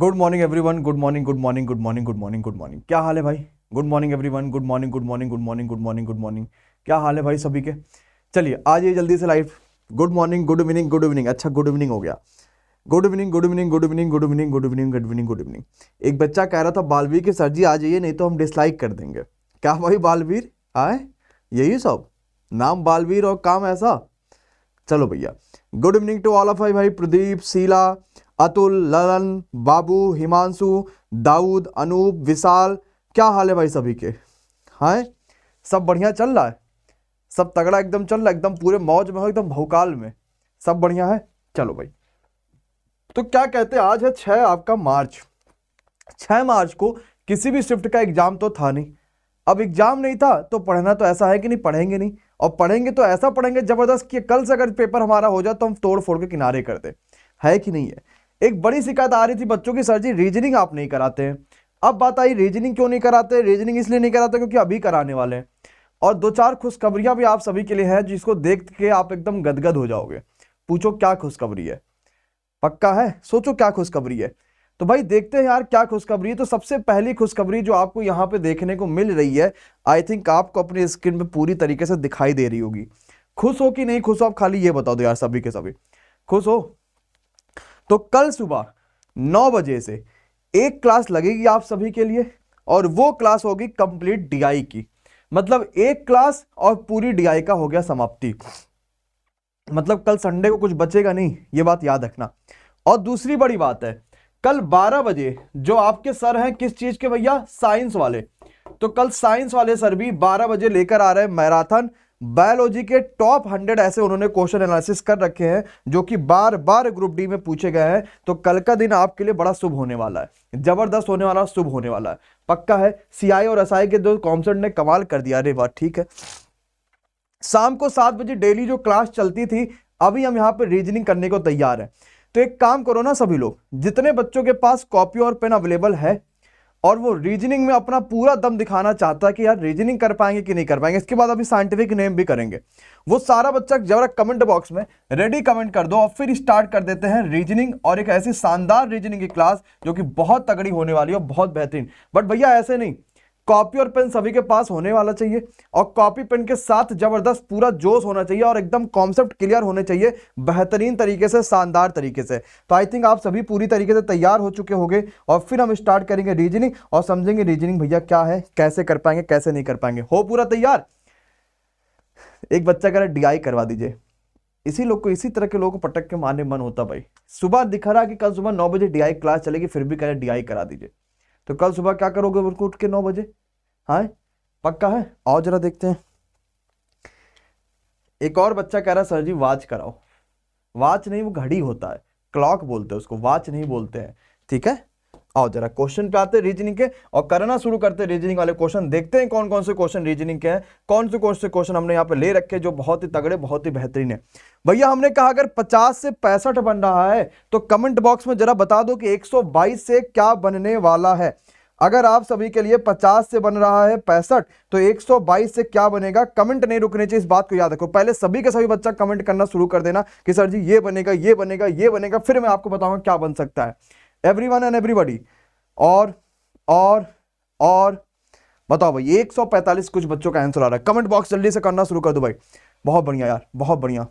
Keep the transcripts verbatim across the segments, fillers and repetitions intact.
Good morning everyone, good morning good morning good morning good morning good morning. क्या हाल है भाई? Good morning everyone, good morning good morning good morning good morning good morning. क्या हाल है भाई सभी के? चलिए आज ये जल्दी से live. Good morning, good evening, good evening. अच्छा गुड इवनिंग हो गया। Good evening good evening good evening good evening good evening good evening good evening. एक बच्चा कह रहा था बालवीर के सर जी आ जाइए नहीं तो हम डिसलाइक कर देंगे। क्या भाई बालवीर आए? यही सब नाम बालवीर और काम ऐसा। चलो भैया good evening to all of I भाई। प्रदीप, शीला, अतुल, ललन, बाबू, हिमांशु, दाऊद, अनूप, विशाल, क्या हाल है भाई सभी के? हाँ सब बढ़िया चल रहा है, सब तगड़ा एकदम चल रहा है, एकदम पूरे मौज में हो, एकदम भौकाल में, सब बढ़िया है। चलो भाई तो क्या कहते हैं, आज है छः आपका मार्च। छः मार्च को किसी भी शिफ्ट का एग्जाम तो था नहीं। अब एग्जाम नहीं था तो पढ़ना तो ऐसा है कि नहीं पढ़ेंगे नहीं, और पढ़ेंगे तो ऐसा पढ़ेंगे जबरदस्त कि कल से अगर पेपर हमारा हो जाए तो हम तोड़ फोड़ के किनारे कर दे, है कि नहीं है। एक बड़ी शिकायत आ रही थी बच्चों की, सर जी रीजनिंग आप नहीं कराते हैं। अब बात आई रीजनिंग क्यों नहीं कराते। रीजनिंग इसलिए नहीं कराते क्योंकि अभी कराने वाले हैं, और दो चार खुशखबरियाँ भी आप सभी के लिए हैं जिसको देख के आप एकदम गदगद हो जाओगे। पूछो क्या खुशखबरी है? पक्का है, सोचो क्या खुशखबरी है। तो भाई देखते हैं यार क्या खुशखबरी है। तो सबसे पहली खुशखबरी जो आपको यहाँ पे देखने को मिल रही है, आई थिंक आपको अपनी स्क्रीन पे पूरी तरीके से दिखाई दे रही होगी। खुश हो कि नहीं खुश हो आप खाली ये बता दो यार सभी के सभी। खुश हो तो कल सुबह नौ बजे से एक क्लास लगेगी आप सभी के लिए, और वो क्लास होगी कंप्लीट डी आई की। मतलब एक क्लास और पूरी डी आई का हो गया समाप्ति। मतलब कल संडे को कुछ बचेगा नहीं, ये बात याद रखना। और दूसरी बड़ी बात है, कल बारह बजे जो आपके सर हैं किस चीज के भैया? साइंस वाले। तो कल साइंस वाले सर भी बारह बजे लेकर आ रहे हैं मैराथन। बायोलॉजी के टॉप हंड्रेड ऐसे उन्होंने क्वेश्चन एनालिसिस कर रखे हैं जो कि बार बार ग्रुप डी में पूछे गए हैं। तो कल का दिन आपके लिए बड़ा शुभ होने वाला है, जबरदस्त होने वाला, शुभ होने वाला है, पक्का है। सी आई और एस आई के दो कॉन्सेप्ट ने कमाल कर दिया। अरे वाह ठीक है। शाम को सात बजे डेली जो क्लास चलती थी, अभी हम यहाँ पर रीजनिंग करने को तैयार हैं। तो एक काम करो ना सभी लोग, जितने बच्चों के पास कॉपी और पेन अवेलेबल है और वो रीजनिंग में अपना पूरा दम दिखाना चाहता है कि यार रीजनिंग कर पाएंगे कि नहीं कर पाएंगे, इसके बाद अभी साइंटिफिक नेम भी करेंगे, वो सारा बच्चा जरा कमेंट बॉक्स में रेडी कमेंट कर दो और फिर स्टार्ट कर देते हैं रीजनिंग। और एक ऐसी शानदार रीजनिंग की क्लास जो कि बहुत तगड़ी होने वाली है, बहुत बेहतरीन। बट भैया ऐसे नहीं, कॉपी और पेन सभी के पास होने वाला चाहिए, और कॉपी पेन के साथ जबरदस्त पूरा जोश होना चाहिए और एकदम कॉन्सेप्ट क्लियर होने चाहिए बेहतरीन तरीके से, शानदार तरीके से। तो आई थिंक आप सभी पूरी तरीके से तैयार हो चुके होंगे, और फिर हम स्टार्ट करेंगे रीजनिंग और समझेंगे रीजनिंग भैया क्या है, कैसे कर पाएंगे कैसे नहीं कर पाएंगे। हो पूरा तैयार? एक बच्चा कह रहा डी आई करवा दीजिए। इसी लोग को, इसी तरह के लोगों को पटक के मारने मन होता भाई। सुबह दिखा रहा कि कल सुबह नौ बजे डी आई क्लास चलेगी, फिर भी कह रहे डी आई करा दीजिए। तो कल सुबह क्या करोगे उनको उठ के नौ बजे? हाँ पक्का है। आओ जरा देखते हैं। एक और बच्चा कह रहा सर जी वाच कराओ। वाच नहीं, वो घड़ी होता है, क्लॉक बोलते हैं उसको, वाच नहीं बोलते हैं, ठीक है। आओ जरा क्वेश्चन पे आते रीजनिंग के और करना शुरू करते रीजनिंग वाले क्वेश्चन। देखते हैं कौन कौन से क्वेश्चन रीजनिंग के हैं, कौन से कौन से क्वेश्चन हमने यहाँ पे ले रखे जो बहुत ही तगड़े, बहुत ही बेहतरीन है। भैया हमने कहा अगर पचास से पैंसठ बन रहा है तो कमेंट बॉक्स में जरा बता दो कि एक सौ बाईस से क्या बनने वाला है। अगर आप सभी के लिए पचास से बन रहा है पैंसठ तो एक सौ बाईस से क्या बनेगा, कमेंट नहीं रुकने चाहिए, इस बात को याद रखो। पहले सभी के सभी बच्चा कमेंट करना शुरू कर देना कि सर जी ये बनेगा ये बनेगा ये बनेगा, फिर मैं आपको बताऊंगा क्या बन सकता है। Everyone and everybody. और और और बताओ भाई एक सौ पैंतालीस कुछ बच्चों का आंसर आ रहा है। कमेंट बॉक्स जल्दी से करना शुरू कर दो भाई। बहुत बढ़िया यार, बहुत बढ़िया।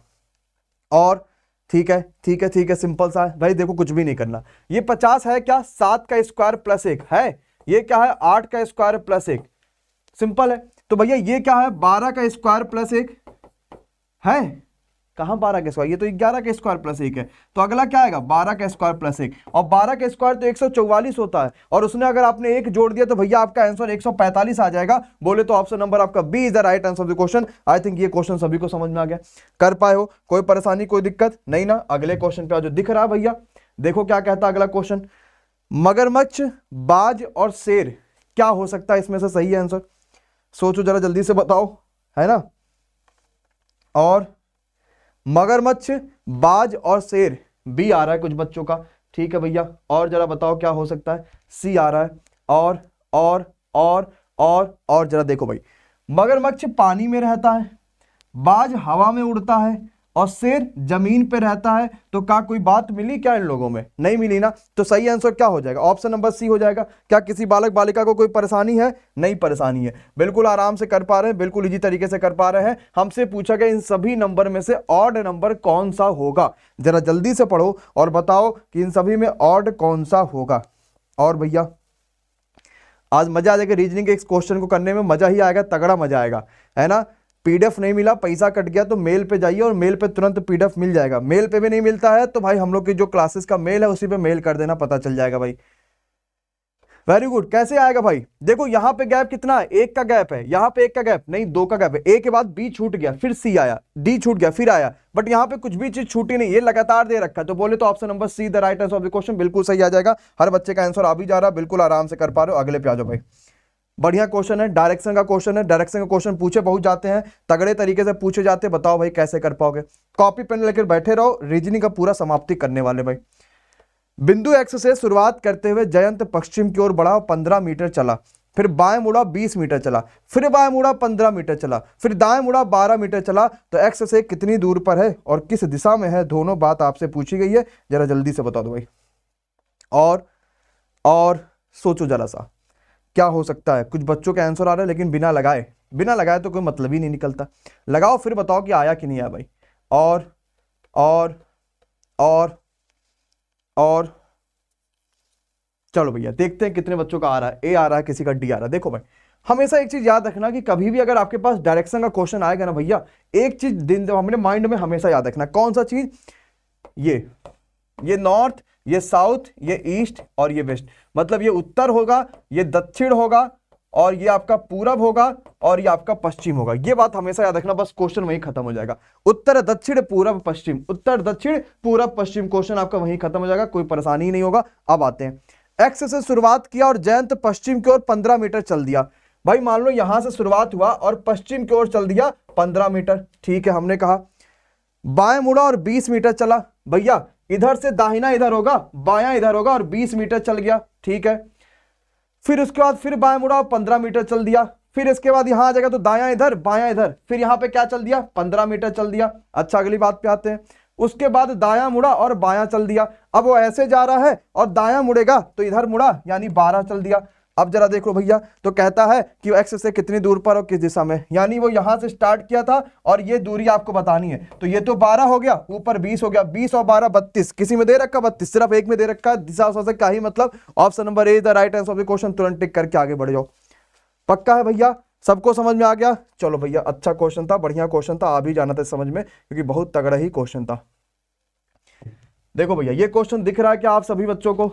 और ठीक है ठीक है ठीक है, सिंपल सा है भाई, देखो कुछ भी नहीं करना। ये पचास है क्या? सात का स्क्वायर प्लस एक है। ये क्या है? आठ का स्क्वायर प्लस एक, सिंपल है। तो भैया ये क्या है? बारह का स्क्वायर प्लस एक है। कहाँ बारह का स्क्वायर? ये तो ग्यारह का स्क्वायर प्लस एक है। तो अगला क्या आएगा? बारह का स्क्वायर प्लस एक, और बारह का स्क्वायर तो एक सौ चौवालीस होता है, और उसने अगर आपने एक जोड़ दिया तो भैया आपका आंसर एक सौ पैंतालीस आ जाएगा। बोले तो ऑप्शन नंबर आपका B is the right answer of the question. I think ये क्वेश्चन सभी को समझ में आ गया। कर पाए हो? कोई परेशानी कोई दिक्कत नहीं ना? अगले क्वेश्चन पे आज दिख रहा है भैया, देखो क्या कहता है अगला क्वेश्चन। मगरमच्छ, बाज और शेर, क्या हो सकता है इसमें से सही आंसर? सोचो जरा जल्दी से बताओ, है ना। और मगरमच्छ, बाज और शेर बी आ रहा है कुछ बच्चों का, ठीक है भैया। और जरा बताओ क्या हो सकता है? सी आ रहा है। और और और और और जरा देखो भाई, मगरमच्छ पानी में रहता है, बाज हवा में उड़ता है, और शेर जमीन पे रहता है, तो क्या कोई बात मिली क्या इन लोगों में? नहीं मिली ना, तो सही आंसर क्या हो जाएगा? ऑप्शन नंबर सी हो जाएगा। क्या किसी बालक बालिका को कोई परेशानी है? नहीं परेशानी है, बिल्कुल आराम से कर पा रहे हैं, बिल्कुल इजी तरीके से कर पा रहे हैं। हमसे पूछा गया इन सभी नंबर में से ऑड नंबर कौन सा होगा? जरा जल्दी से पढ़ो और बताओ कि इन सभी में ऑड कौन सा होगा। और भैया आज मजा आ जाएगा रीजनिंग के इस क्वेश्चन को करने में, मजा ही आएगा, तगड़ा मजा आएगा, है ना। पीडीएफ नहीं मिला, पैसा कट गया, तो मेल पे जाइए और मेल पे तुरंत पीडीएफ मिल जाएगा। मेल पे भी नहीं मिलता है तो भाई हम लोग की जो क्लासेस का मेल है उसी पे मेल कर देना, पता चल जाएगा भाई। Very good. कैसे आएगा भाई? देखो यहाँ पे गैप कितना है, एक का गैप है, यहाँ पे एक का गैप नहीं दो का गैप है। ए के बाद बी छूट गया, फिर सी आया, डी छूट गया, फिर आया, बट यहाँ पे कुछ भी चीज छूटी नहीं, ये लगातार दे रखा है। तो बोले तो option number C the right answer of the question, बिल्कुल सही आ जाएगा। हर बच्चे का आंसर आ भी जा रहा है, बिल्कुल आराम से कर पा रहे हो। अगले पे आ जाओ भाई, बढ़िया क्वेश्चन है, डायरेक्शन का क्वेश्चन है। डायरेक्शन का क्वेश्चन पूछे बहुत जाते हैं, तगड़े तरीके से पूछे जाते हैं, बताओ भाई कैसे कर पाओगे। कॉपी पेन लेकर बैठे रहो, रीजनिंग का पूरा समाप्ति करने वाले भाई। बिंदु एक्स से शुरुआत करते हुए जयंत पश्चिम की ओर बढ़ा, पंद्रह मीटर चला, फिर बाएं मुड़ा बीस मीटर चला, फिर बाएं मुड़ा पंद्रह मीटर चला, फिर दाएं मुड़ा बारह मीटर चला, तो एक्स से कितनी दूर पर है और किस दिशा में है, दोनों बात आपसे पूछी गई है। जरा जल्दी से बता दो भाई, और और सोचो जरा सा क्या हो सकता है। कुछ बच्चों के आंसर आ रहे हैं लेकिन बिना लगाए, बिना लगाए तो कोई मतलब ही नहीं निकलता। लगाओ फिर बताओ कि आया कि नहीं आया भाई। और और और और चलो भैया देखते हैं कितने बच्चों का आ रहा है। ए आ रहा है, किसी का डी आ रहा है। देखो भाई हमेशा एक चीज याद रखना कि कभी भी अगर आपके पास डायरेक्शन का क्वेश्चन आएगा ना भैया, एक चीज दिन अपने माइंड में हमेशा याद रखना, कौन सा चीज? ये ये नॉर्थ, ये साउथ, ये ईस्ट और ये वेस्ट। मतलब ये उत्तर होगा, ये दक्षिण होगा, और ये आपका पूरब होगा, और ये आपका पश्चिम होगा। ये बात हमेशा याद रखना, बस क्वेश्चन वहीं खत्म हो जाएगा। उत्तर दक्षिण पूरब पश्चिम, उत्तर दक्षिण पूरब पश्चिम, क्वेश्चन आपका वहीं खत्म हो जाएगा, कोई परेशानी नहीं होगा। अब आते हैं, एक्स से शुरुआत किया और जयंत पश्चिम की ओर पंद्रह मीटर चल दिया। भाई मान लो यहां से शुरुआत हुआ और पश्चिम की ओर चल दिया पंद्रह मीटर, ठीक है। हमने कहा बाएं मुड़ा और बीस मीटर चला, भैया इधर से दाहिना इधर होगा, बायां इधर होगा, और बीस मीटर चल गया, ठीक है। फिर उसके बाद फिर बाएं मुड़ा और पंद्रह मीटर चल दिया, फिर इसके बाद यहां आ जाएगा तो दायां इधर बायां इधर, फिर यहां पे क्या चल दिया, पंद्रह मीटर चल दिया। अच्छा अगली बात पे आते हैं, उसके बाद दायां मुड़ा और बायां चल दिया। अब वो ऐसे जा रहा है और दायां मुड़ेगा तो इधर मुड़ा, यानी बारह चल दिया। अब जरा देखो भैया, तो कहता है कि एक्स से कितनी दूर पर और किस दिशा में, यानी वो यहाँ से स्टार्ट किया था और ये दूरी आपको बतानी है। तो ये तो बारह हो गया, ऊपर बीस हो गया, बीस और बारह बत्तीस, किसी में दे रखा बत्तीस, सिर्फ एक में दे रखा है। दिशा से क्या ही मतलब। Option number A the right answer of the question, तुरंत टिक करके आगे बढ़ जाओ। पक्का है भैया, सबको समझ में आ गया? चलो भैया अच्छा क्वेश्चन था, बढ़िया क्वेश्चन था, आ भी जाना था समझ में, क्योंकि बहुत तगड़ा ही क्वेश्चन था। देखो भैया ये क्वेश्चन दिख रहा है क्या आप सभी बच्चों को?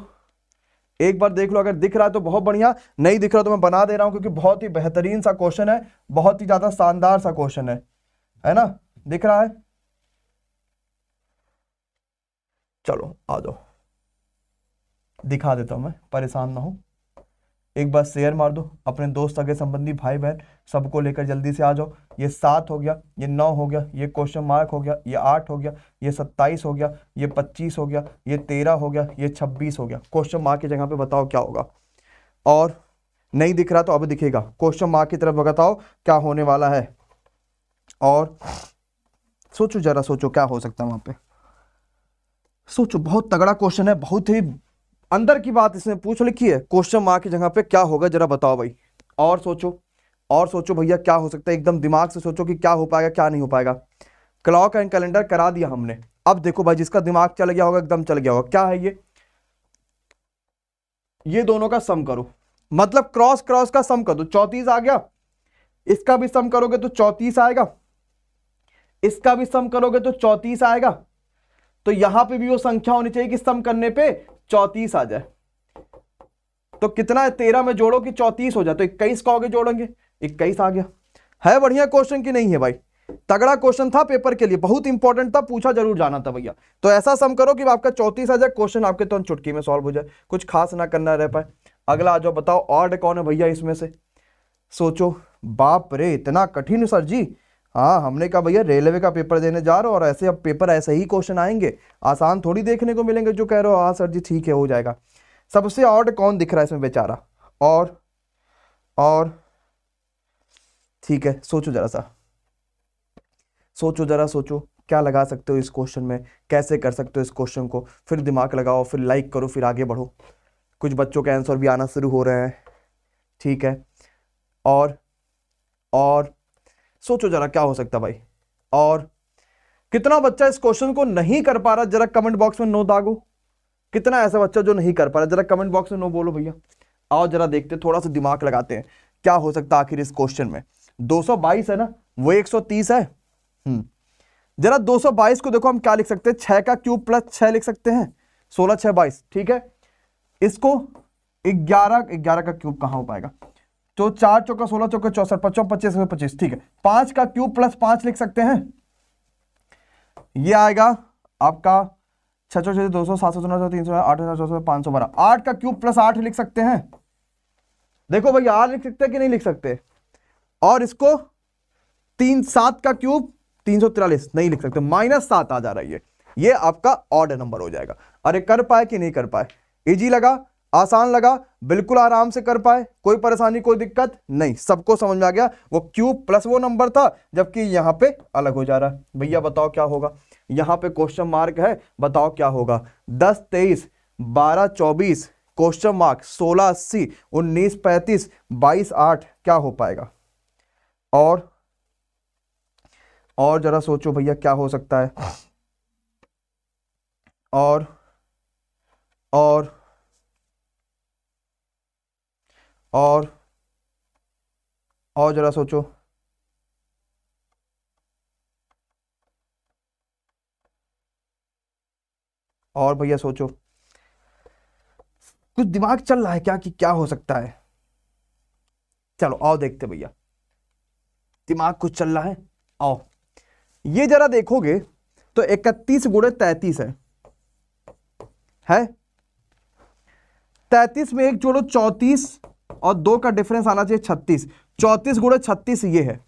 एक बार देख लो, अगर दिख रहा है तो बहुत बढ़िया, नहीं दिख रहा तो मैं बना दे रहा हूं, क्योंकि बहुत ही बेहतरीन सा क्वेश्चन है, बहुत ही ज्यादा शानदार सा क्वेश्चन है, है ना। दिख रहा है? चलो आ जाओ दिखा देता हूं, मैं परेशान ना हो। एक बार शेयर मार दो, अपने दोस्त सगे संबंधी भाई बहन सबको लेकर जल्दी से आ जाओ। ये सात हो गया, ये नौ हो गया, ये क्वेश्चन मार्क हो गया, ये आठ हो गया, ये सत्ताईस हो गया, ये पच्चीस हो गया, ये तेरह हो गया, ये छब्बीस हो गया। क्वेश्चन मार्क की जगह पे बताओ क्या होगा, और नहीं दिख रहा तो अब दिखेगा। क्वेश्चन मार्क की तरफ बताओ क्या होने वाला है, और सोचो जरा, सोचो क्या हो सकता है वहाँ पे, सोचो। बहुत तगड़ा क्वेश्चन है, बहुत ही अंदर की बात इसमें पूछ लिखी है। क्वेश्चन मार्क की जगह पे क्या होगा जरा बताओ भाई, और सोचो और सोचो भैया क्या हो सकता है। एकदम दिमाग से सोचो कि क्या हो पाएगा क्या नहीं हो पाएगा। क्लॉक एंड कैलेंडर करा दिया हमने। अब देखो भाई जिसका दिमाग चल गया होगा, एकदम चल गया होगा। क्या है ये? ये दोनों का सम करो, मतलब क्रॉस क्रॉस का सम कर दो, चौतीस आ गया। इसका भी सम करोगे तो चौतीस आएगा, इसका भी सम करोगे तो चौतीस आएगा। तो यहां पर भी वो संख्या होनी चाहिए कि सम करने पर चौतीस आ जाए। तो कितना है, तेरह में जोड़ो कि चौतीस हो जाए, तो इक्कीस का आगे जोड़ेंगे, इक्कीस आ गया। है बढ़िया क्वेश्चन कि नहीं है भाई? तगड़ा क्वेश्चन था, पेपर के लिए बहुत इंपॉर्टेंट था, पूछा जरूर जाना था भैया। तो ऐसा सम करो कि आपका चौतीस आ जाए, क्वेश्चन आपके तुरंत चुटकी में सॉल्व हो जाए, कुछ खास ना करना रह पाए। अगला आ जाओ, बताओ ऑड कौन है भैया इसमें से? सोचो। बाप रे इतना कठिन सर जी? हाँ हमने कहा भैया रेलवे का पेपर देने जा रहे हो और ऐसे अब पेपर ऐसे ही क्वेश्चन आएंगे, आसान थोड़ी देखने को मिलेंगे। जो कह रहे हो हाँ सर जी ठीक है हो जाएगा। सबसे ऑड कौन दिख रहा है इसमें बेचारा? और और ठीक है, सोचो जरा सा, सोचो जरा सोचो क्या लगा सकते हो इस क्वेश्चन में, कैसे कर सकते हो इस क्वेश्चन को, फिर दिमाग लगाओ, फिर लाइक करो, फिर आगे बढ़ो। कुछ बच्चों के आंसर भी आना शुरू हो रहे हैं, ठीक है। और और सोचो जरा क्या हो सकता भाई, और कितना बच्चा इस क्वेश्चन को नहीं कर पा रहा, जरा कमेंट बॉक्स में नो दागो। कितना ऐसा बच्चा जो नहीं कर पा रहा, जरा कमेंट बॉक्स में नो बोलो भैया। आओ जरा देखते, थोड़ा सा दिमाग लगाते हैं क्या हो सकता आखिर इस क्वेश्चन में। दो सौ बाईस है ना, वो एक सौ तीस है। हम्म जरा दो सौ बाईस को देखो, हम क्या लिख सकते हैं, छह का क्यूब प्लस छह लिख सकते हैं, सोलह छह बाईस, ठीक है। इसको ग्यारह, ग्यारह का क्यूब कहाँ हो पाएगा, तो चार चौका सोलह, चौका चौसठ, पच्चीस पच्चीस पच्चीस, ठीक है। पांच का क्यूब प्लस पांच लिख सकते हैं, ये आएगा आपका छह सौ छह दो सौ सात सौ नौ सौ तीन सौ आठ हजार चौसौ पांच सौ बारह। आठ का क्यूब प्लस आठ लिख सकते हैं, देखो भैया आठ लिख सकते हैं कि नहीं लिख सकते। और इसको तीन, सात का क्यूब तीन सौ तिरालीस, नहीं लिख सकते, माइनस सात आ जा रहा है ये ये आपका ऑड नंबर हो जाएगा। अरे कर पाए कि नहीं कर पाए, इजी लगा, आसान लगा, बिल्कुल आराम से कर पाए, कोई परेशानी कोई दिक्कत नहीं, सबको समझ में आ गया। वो क्यूब प्लस वो नंबर था, जबकि यहाँ पे अलग हो जा रहा है। भैया बताओ क्या होगा, यहाँ पे क्वेश्चन मार्क है, बताओ क्या होगा। दस तेईस, बारह चौबीस क्वेश्चन मार्क, सोलह अस्सी, उन्नीस पैंतीस, बाईस आठ, क्या हो पाएगा। और और जरा सोचो भैया क्या हो सकता है। और और और और जरा सोचो, और भैया सोचो, कुछ दिमाग चल रहा है क्या कि क्या हो सकता है। चलो आओ देखते भैया, दिमाग कुछ चल रहा है। आओ ये जरा देखोगे तो इकतीस गुणे तैतीस है, है? तैतीस में एक जोड़ो चौतीस और दो का डिफरेंस आना चाहिए छत्तीस। चौतीस गुणे छत्तीस ये है।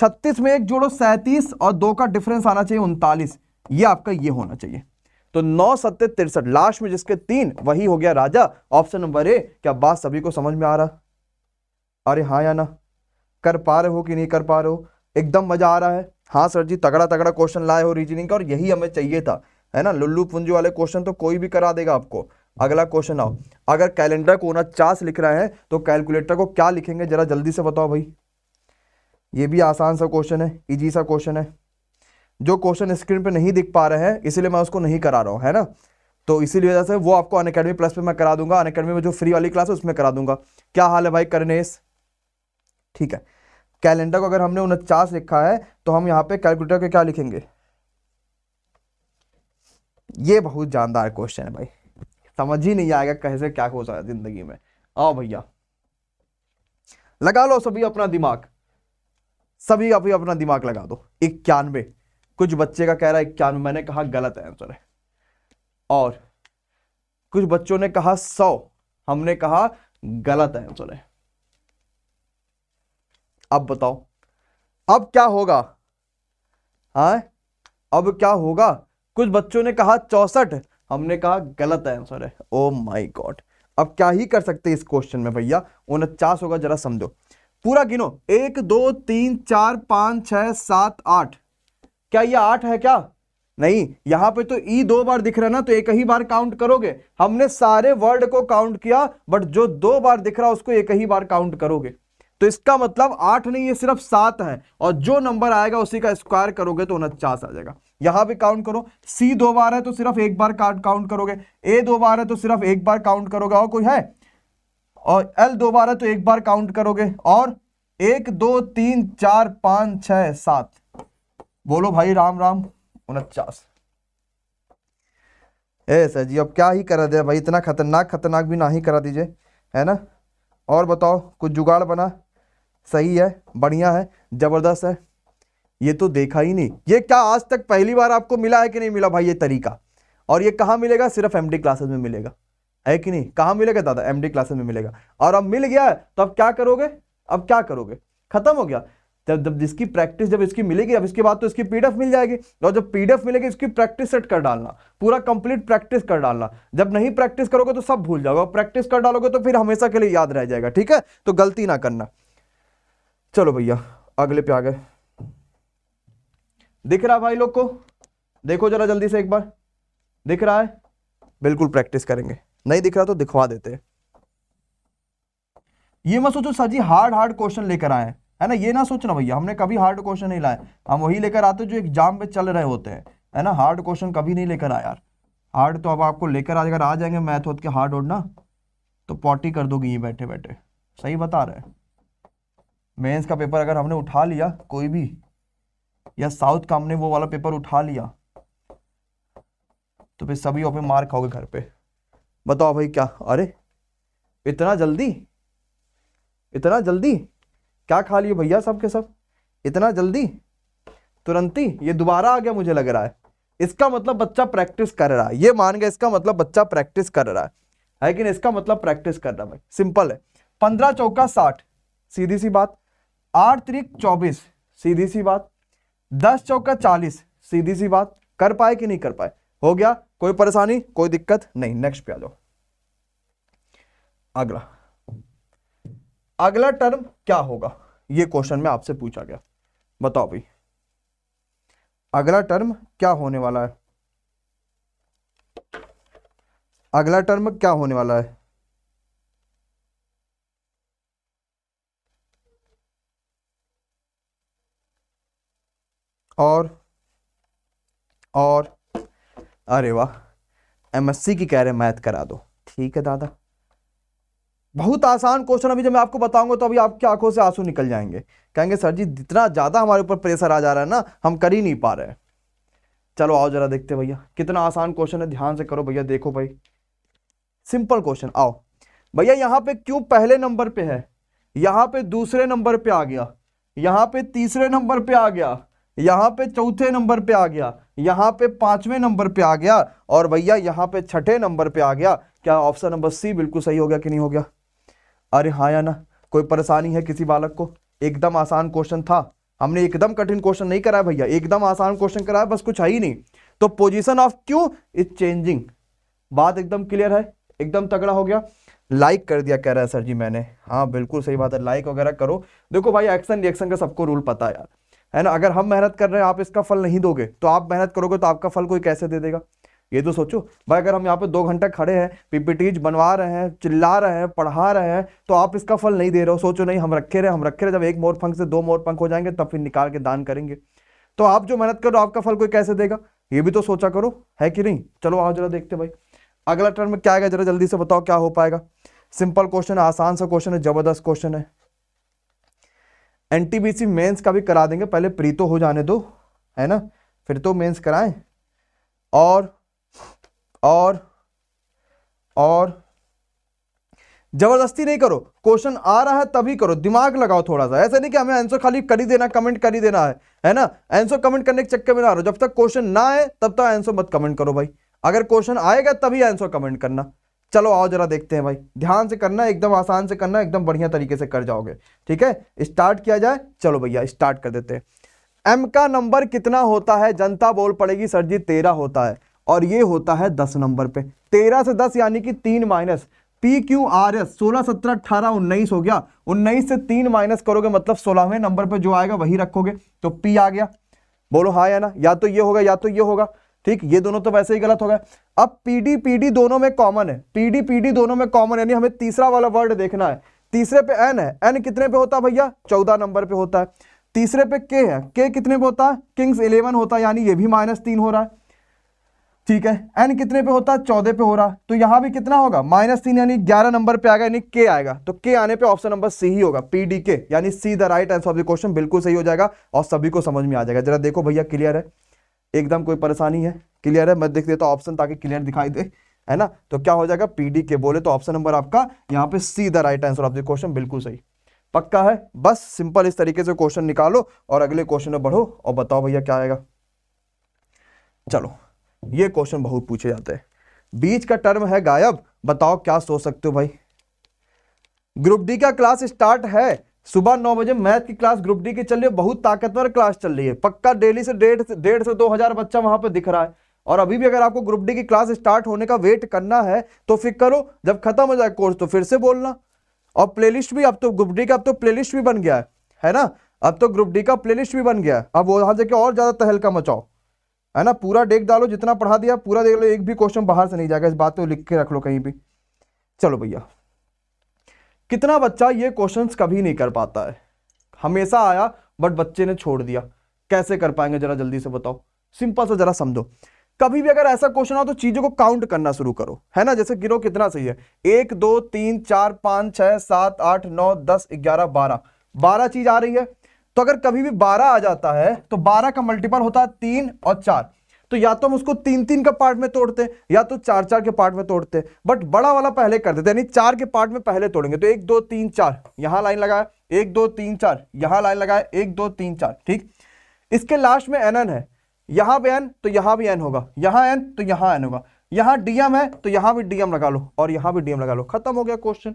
छत्तीस में एक जोड़ो सैंतीस और दो का डिफरेंस आना चाहिए उनतालीस, ये आपका ये होना चाहिए। तो नौ सत्ते तिरसठ, लास्ट में जिसके तीन वही हो गया राजा। ऑप्शन नंबर ए। क्या बात सभी को समझ में आ रहा? अरे हाँ या ना, कर पा रहे हो कि नहीं कर पा रहे हो? एकदम मजा आ रहा है? हाँ सर जी, तगड़ा तगड़ा क्वेश्चन लाए हो रीजनिंग का, और यही हमें चाहिए था, है ना। लुल्लू पुंजू वाले क्वेश्चन तो कोई भी करा देगा आपको। अगला क्वेश्चन आओ। अगर कैलेंडर को उनचास लिख रहा है तो कैलकुलेटर को क्या लिखेंगे, जरा जल्दी से बताओ भाई। ये भी आसान सा क्वेश्चन है, इजी सा क्वेश्चन है। जो क्वेश्चन स्क्रीन पे नहीं दिख पा रहे हैं इसीलिए मैं उसको नहीं करा रहा हूँ, है ना। तो इसीलिए वजह से वो आपको अनअकैडमी प्लस पे मैं करा दूंगा, अनअकैडमी में जो फ्री वाली क्लास है उसमें करा दूंगा। क्या हाल है भाई करनेस? ठीक है। कैलेंडर को अगर हमने उनचास लिखा है तो हम यहाँ पे कैलकुलेटर के क्या लिखेंगे? ये बहुत जानदार क्वेश्चन है भाई, समझ ही नहीं आएगा कैसे क्या हो सकता है जिंदगी में। आओ भैया लगा लो सभी अपना दिमाग, सभी अभी अपना दिमाग लगा दो। इक्यानवे, कुछ बच्चे का कह रहा है इक्यानवे, मैंने कहा गलत आंसर है। और कुछ बच्चों ने कहा सौ, हमने कहा गलत आंसर है। अब बताओ अब क्या होगा? हाँ अब क्या होगा? कुछ बच्चों ने कहा चौसठ, हमने कहा गलत आंसर है। ओ माय गॉड, अब क्या ही कर सकते हैं इस क्वेश्चन में भैया। उनचास होगा, जरा समझो, पूरा गिनो, एक दो तीन चार पांच छह सात आठ। क्या ये आठ है क्या? नहीं, यहाँ पे तो ई दो बार दिख रहा है ना, तो एक ही बार काउंट करोगे। हमने सारे वर्ड को काउंट किया, बट जो दो बार दिख रहा उसको एक ही बार काउंट करोगे। तो इसका मतलब आठ नहीं, ये सिर्फ सात है, और जो नंबर आएगा उसी का स्क्वायर करोगे तो उनचास आ जाएगा। यहां भी काउंट करो, सी दो बार है तो सिर्फ एक बार काउंट करोगे, ए दो बार है तो सिर्फ एक बार काउंट करोगे, और कोई है? और एल दो बार है तो एक बार काउंट करोगे। और एक दो तीन चार पांच छह सात, बोलो भाई राम राम, उनचास। ए सर जी अब क्या ही करा दे भाई, इतना खतरनाक खतरनाक भी ना ही करा दीजिए, है ना। और बताओ कुछ जुगाड़ बना? सही है, बढ़िया है, जबरदस्त है। ये तो देखा ही नहीं, ये क्या आज तक पहली बार आपको मिला है कि नहीं मिला भाई ये तरीका? और ये कहाँ मिलेगा? सिर्फ एमडी क्लासेस में मिलेगा, है कि नहीं? कहाँ मिलेगा दादा? एमडी क्लासेस में मिलेगा। और अब मिल गया है तो अब क्या करोगे? अब क्या करोगे? खत्म हो गया। जब जब जिसकी प्रैक्टिस जब इसकी मिलेगी, अब इसके बाद तो इसकी पीडीएफ मिल जाएगी, और जब पीडीएफ मिलेगी इसकी प्रैक्टिस सेट कर डालना, पूरा कंप्लीट प्रैक्टिस कर डालना। जब नहीं प्रैक्टिस करोगे तो सब भूल जाओगे, प्रैक्टिस कर डालोगे तो फिर हमेशा के लिए याद रह जाएगा, ठीक है। तो गलती ना करना। चलो भैया अगले पे आ गए, दिख रहा भाई लोग को? देखो जरा जल्दी से एक बार, दिख रहा है? बिल्कुल प्रैक्टिस करेंगे, नहीं दिख रहा तो दिखवा देते हैं। ये मत सोचो sir ji hard hard question लेकर आए है ना, ये ना सोचना भैया, हमने कभी हार्ड क्वेश्चन नहीं लाए, हम वही लेकर आते जो एग्जाम पे चल रहे होते हैं है ना। हार्ड क्वेश्चन कभी नहीं लेकर आया यार, हार्ड तो अब आपको लेकर अगर आ जाएंगे मैथ होत के हार्ड होड ना तो पॉटी कर दोगी ये बैठे बैठे, सही बता रहे हैं। मेंस का पेपर अगर हमने उठा लिया कोई भी, या साउथ का हमने वो वाला पेपर उठा लिया तो फिर सभी ओपन मार खाओगे घर पे, बताओ भाई क्या। अरे इतना जल्दी, इतना जल्दी क्या खा लिए भैया सब के सब, इतना जल्दी तुरंती ये दोबारा आ गया मुझे लग रहा है। इसका मतलब बच्चा प्रैक्टिस कर रहा है, ये मान गया इसका मतलब बच्चा प्रैक्टिस कर रहा है, लेकिन इसका मतलब प्रैक्टिस कर रहा है भाई, सिंपल है। पंद्रह चौका साठ सीधी सी बात, आठ त्रिक चौबीस सीधी सी बात, दस चौका चालीस सीधी सी बात। कर पाए कि नहीं कर पाए? हो गया, कोई परेशानी कोई दिक्कत नहीं। नेक्स्ट पे आ जाओ। अगला अगला टर्म क्या होगा ये क्वेश्चन में आपसे पूछा गया, बताओ भाई अगला टर्म क्या होने वाला है, अगला टर्म क्या होने वाला है। और और अरे वाह, एमएससी की कह रहे मैथ करा दो, ठीक है दादा। बहुत आसान क्वेश्चन, अभी जब मैं आपको बताऊंगा तो अभी आपकी आंखों से आंसू निकल जाएंगे, कहेंगे सर जी इतना ज्यादा हमारे ऊपर प्रेशर आ जा रहा है ना, हम कर ही नहीं पा रहे हैं। चलो आओ जरा देखते भैया कितना आसान क्वेश्चन है, ध्यान से करो भैया, देखो भाई सिंपल क्वेश्चन। आओ भैया यहाँ पे क्यों पहले नंबर पे है, यहाँ पे दूसरे नंबर पे आ गया, यहाँ पे तीसरे नंबर पे आ गया, यहाँ पे चौथे नंबर पे आ गया, यहाँ पे पांचवें नंबर पे आ गया और भैया यहाँ पे छठे नंबर पे आ गया। क्या ऑप्शन नंबर सी बिल्कुल सही हो गया कि नहीं हो गया? अरे हाँ या ना, कोई परेशानी है किसी बालक को? एकदम आसान क्वेश्चन था, हमने एकदम कठिन क्वेश्चन नहीं कराया भैया, एकदम आसान क्वेश्चन कराया, बस कुछ है ही नहीं। तो position of Q is changing, बात एकदम क्लियर है, एकदम तगड़ा हो गया। लाइक कर दिया कह रहा है सर जी मैंने, हाँ बिल्कुल सही बात है, लाइक वगैरह करो। देखो भाई एक्शन रिएक्शन का सबको रूल पता है यार है ना, अगर हम मेहनत कर रहे हैं आप इसका फल नहीं दोगे तो आप मेहनत करोगे तो आपका फल कोई कैसे दे देगा, ये तो सोचो भाई। अगर हम यहाँ पे दो घंटा खड़े हैं, पीपीटीज बनवा रहे हैं, चिल्ला रहे हैं, पढ़ा रहे हैं, तो आप इसका फल नहीं दे रहे हो। सोचो नहीं हम रखे रहे हम रखे रहे जब एक मोर पंख से दो मोर पंख हो जाएंगे तब फिर निकाल के दान करेंगे, तो आप जो मेहनत करो आपका फल कोई कैसे देगा, ये भी तो सोचा करो, है कि नहीं। चलो आओ जरा देखते भाई अगला टर्म में क्या आएगा, जरा जल्दी से बताओ क्या हो पाएगा। सिंपल क्वेश्चन है, आसान सा क्वेश्चन है, जबरदस्त क्वेश्चन है। एनटीपीसी मेंस का भी करा देंगे, पहले प्री तो हो जाने दो है ना, फिर तो मेंस कराएं। और और और जबरदस्ती नहीं करो, क्वेश्चन आ रहा है तभी करो, दिमाग लगाओ थोड़ा सा, ऐसा नहीं कि हमें आंसर खाली कर ही देना, कमेंट कर ही देना है है ना। आंसर कमेंट करने के चक्कर में ना रहो, जब तक क्वेश्चन ना आए तब तक आंसर मत कमेंट करो भाई, अगर क्वेश्चन आएगा तभी आंसर कमेंट करना। चलो आओ जरा देखते हैं भाई, ध्यान से करना, एकदम आसान से करना, एकदम बढ़िया तरीके से कर जाओगे, ठीक है। स्टार्ट किया जाए, चलो भैया स्टार्ट कर देते हैं। एम का नंबर कितना होता है, जनता बोल पड़ेगी सर जी तेरह होता है, और ये होता है दस नंबर पे, तेरह से दस यानी कि तीन माइनस। पी क्यू आर एस सोलह सत्रह अट्ठारह उन्नीस हो गया, उन्नीस से तीन माइनस करोगे मतलब सोलहवें नंबर पर जो आएगा वही रखोगे, तो पी आ गया। बोलो हाँ या ना, या तो ये होगा या तो ये होगा, ठीक। ये दोनों तो वैसे ही गलत हो गए। अब पीडी पीडी दोनों में कॉमन है, पीडी पीडी दोनों में कॉमन, यानी हमें तीसरा वाला वर्ड देखना है। तीसरे पे एन है, एन कितने पे होता है भैया, चौदह नंबर पे होता है। तीसरे पे के है, के कितने पे होता है, किंग्स इलेवन होता है, यानी ये भी माइनस तीन हो रहा है, ठीक है। एन कितने पे होता है, चौदह पे हो रहा है, तो यहाँ भी कितना होगा माइनस तीन, यानी ग्यारह नंबर पे आएगा, यानी के आएगा। तो के आने पे ऑप्शन नंबर सी ही होगा, पीडी के, यानी C the right answer of the question, बिल्कुल सही हो जाएगा और सभी को समझ में आ जाएगा। जरा देखो भैया क्लियर है, एकदम कोई परेशानी है, क्लियर है। मैं देख देता हूँ ऑप्शन ताकि क्लियर दिखाई दे, है ना। तो क्या हो जाएगा, पीडी के बोले तो ऑप्शन नंबर आपका यहाँ पे C the right answer of the question, बिल्कुल सही, पक्का है। बस सिंपल इस तरीके से क्वेश्चन निकालो और अगले क्वेश्चन में बढ़ो और बताओ भैया क्या आएगा। चलो ये क्वेश्चन बहुत पूछे जाते हैं, बीच का टर्म है गायब, बताओ क्या सोच सकते हो भाई। ग्रुप डी का क्लास स्टार्ट है, सुबह नौ बजे मैथ की क्लास ग्रुप डी की चल रही है, बहुत ताकतवर क्लास चल रही है, पक्का डेली से डेढ़ डेढ़ से दो हजार बच्चा वहां पे दिख रहा है। और अभी भी अगर आपको ग्रुप डी की क्लास स्टार्ट होने का वेट करना है तो फिर करो, जब खत्म हो जाए कोर्स तो फिर से बोलना। और प्लेलिस्ट भी अब तो ग्रुप डी का अब तो प्लेलिस्ट भी बन गया है, है ना। अब तो ग्रुप डी का प्लेलिस्ट भी बन गया है। अब वो वहाँ जाके और ज़्यादा तहलका मचाओ, है ना, पूरा डेक डालो, जितना पढ़ा दिया पूरा देख लो, एक भी क्वेश्चन बाहर से नहीं जाएगा। इस बात को लिख के रख लो कहीं भी। चलो भैया, कितना बच्चा ये क्वेश्चंस कभी नहीं कर पाता है, हमेशा आया बट बच्चे ने छोड़ दिया, कैसे कर पाएंगे जरा जल्दी से बताओ। सिंपल सा जरा समझो, कभी भी अगर ऐसा क्वेश्चन हो तो चीज़ों को काउंट करना शुरू करो, है ना, जैसे गिरो कितना सही है, एक दो तीन चार पाँच छः सात आठ नौ दस ग्यारह बारह, बारह चीज़ आ रही है। तो अगर कभी भी बारह आ जाता है तो बारह का मल्टीपल होता है तीन और चार, तो या तो हम उसको तीन तीन का पार्ट में तोड़ते हैं या तो चार चार के पार्ट में तोड़ते हैं, बट बड़ा वाला पहले कर देते हैं, यानी चार के पार्ट में पहले तोड़ेंगे। तो एक दो तीन चार यहाँ लाइन लगाया, एक दो तीन चार यहाँ लाइन लगाया, एक दो तीन चार, ठीक। इसके लास्ट में एन एन है, यहाँ पे एन तो यहाँ भी एन होगा, यहाँ एन तो यहाँ एन होगा, यहाँ डी एम है तो यहाँ भी डी एम लगा लो और यहाँ भी डी एम लगा लो। खत्म हो गया क्वेश्चन।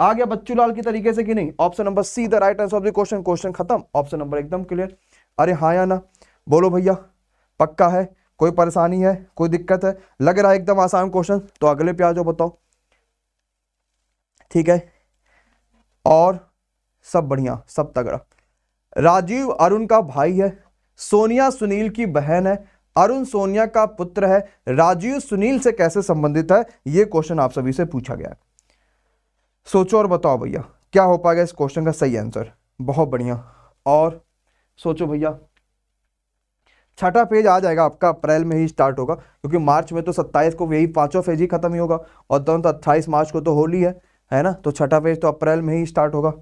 आ गया बच्चू लाल की तरीके से कि नहीं? Option number C the right answer of the question. Question खत्म, ऑप्शन नंबर एकदम क्लियर। अरे हाँ या ना बोलो भैया, पक्का है? कोई परेशानी है? कोई दिक्कत है? लग रहा है एकदम आसान क्वेश्चन, तो अगले पे आ जाओ, बताओ। ठीक है, और सब बढ़िया, सब तगड़ा। राजीव अरुण का भाई है, सोनिया सुनील की बहन है, अरुण सोनिया का पुत्र है, राजीव सुनील से कैसे संबंधित है? ये क्वेश्चन आप सभी से पूछा गया है। सोचो और बताओ भैया, क्या हो पाएगा इस क्वेश्चन का सही आंसर? बहुत बढ़िया, और सोचो भैया। छठा पेज आ जाएगा आपका, अप्रैल में ही स्टार्ट होगा, क्योंकि मार्च में तो सत्ताईस को यही पाँचों पेज ही खत्म ही होगा और तुरंत अट्ठाईस मार्च को तो होली है, है ना, तो छठा पेज तो अप्रैल में ही स्टार्ट होगा।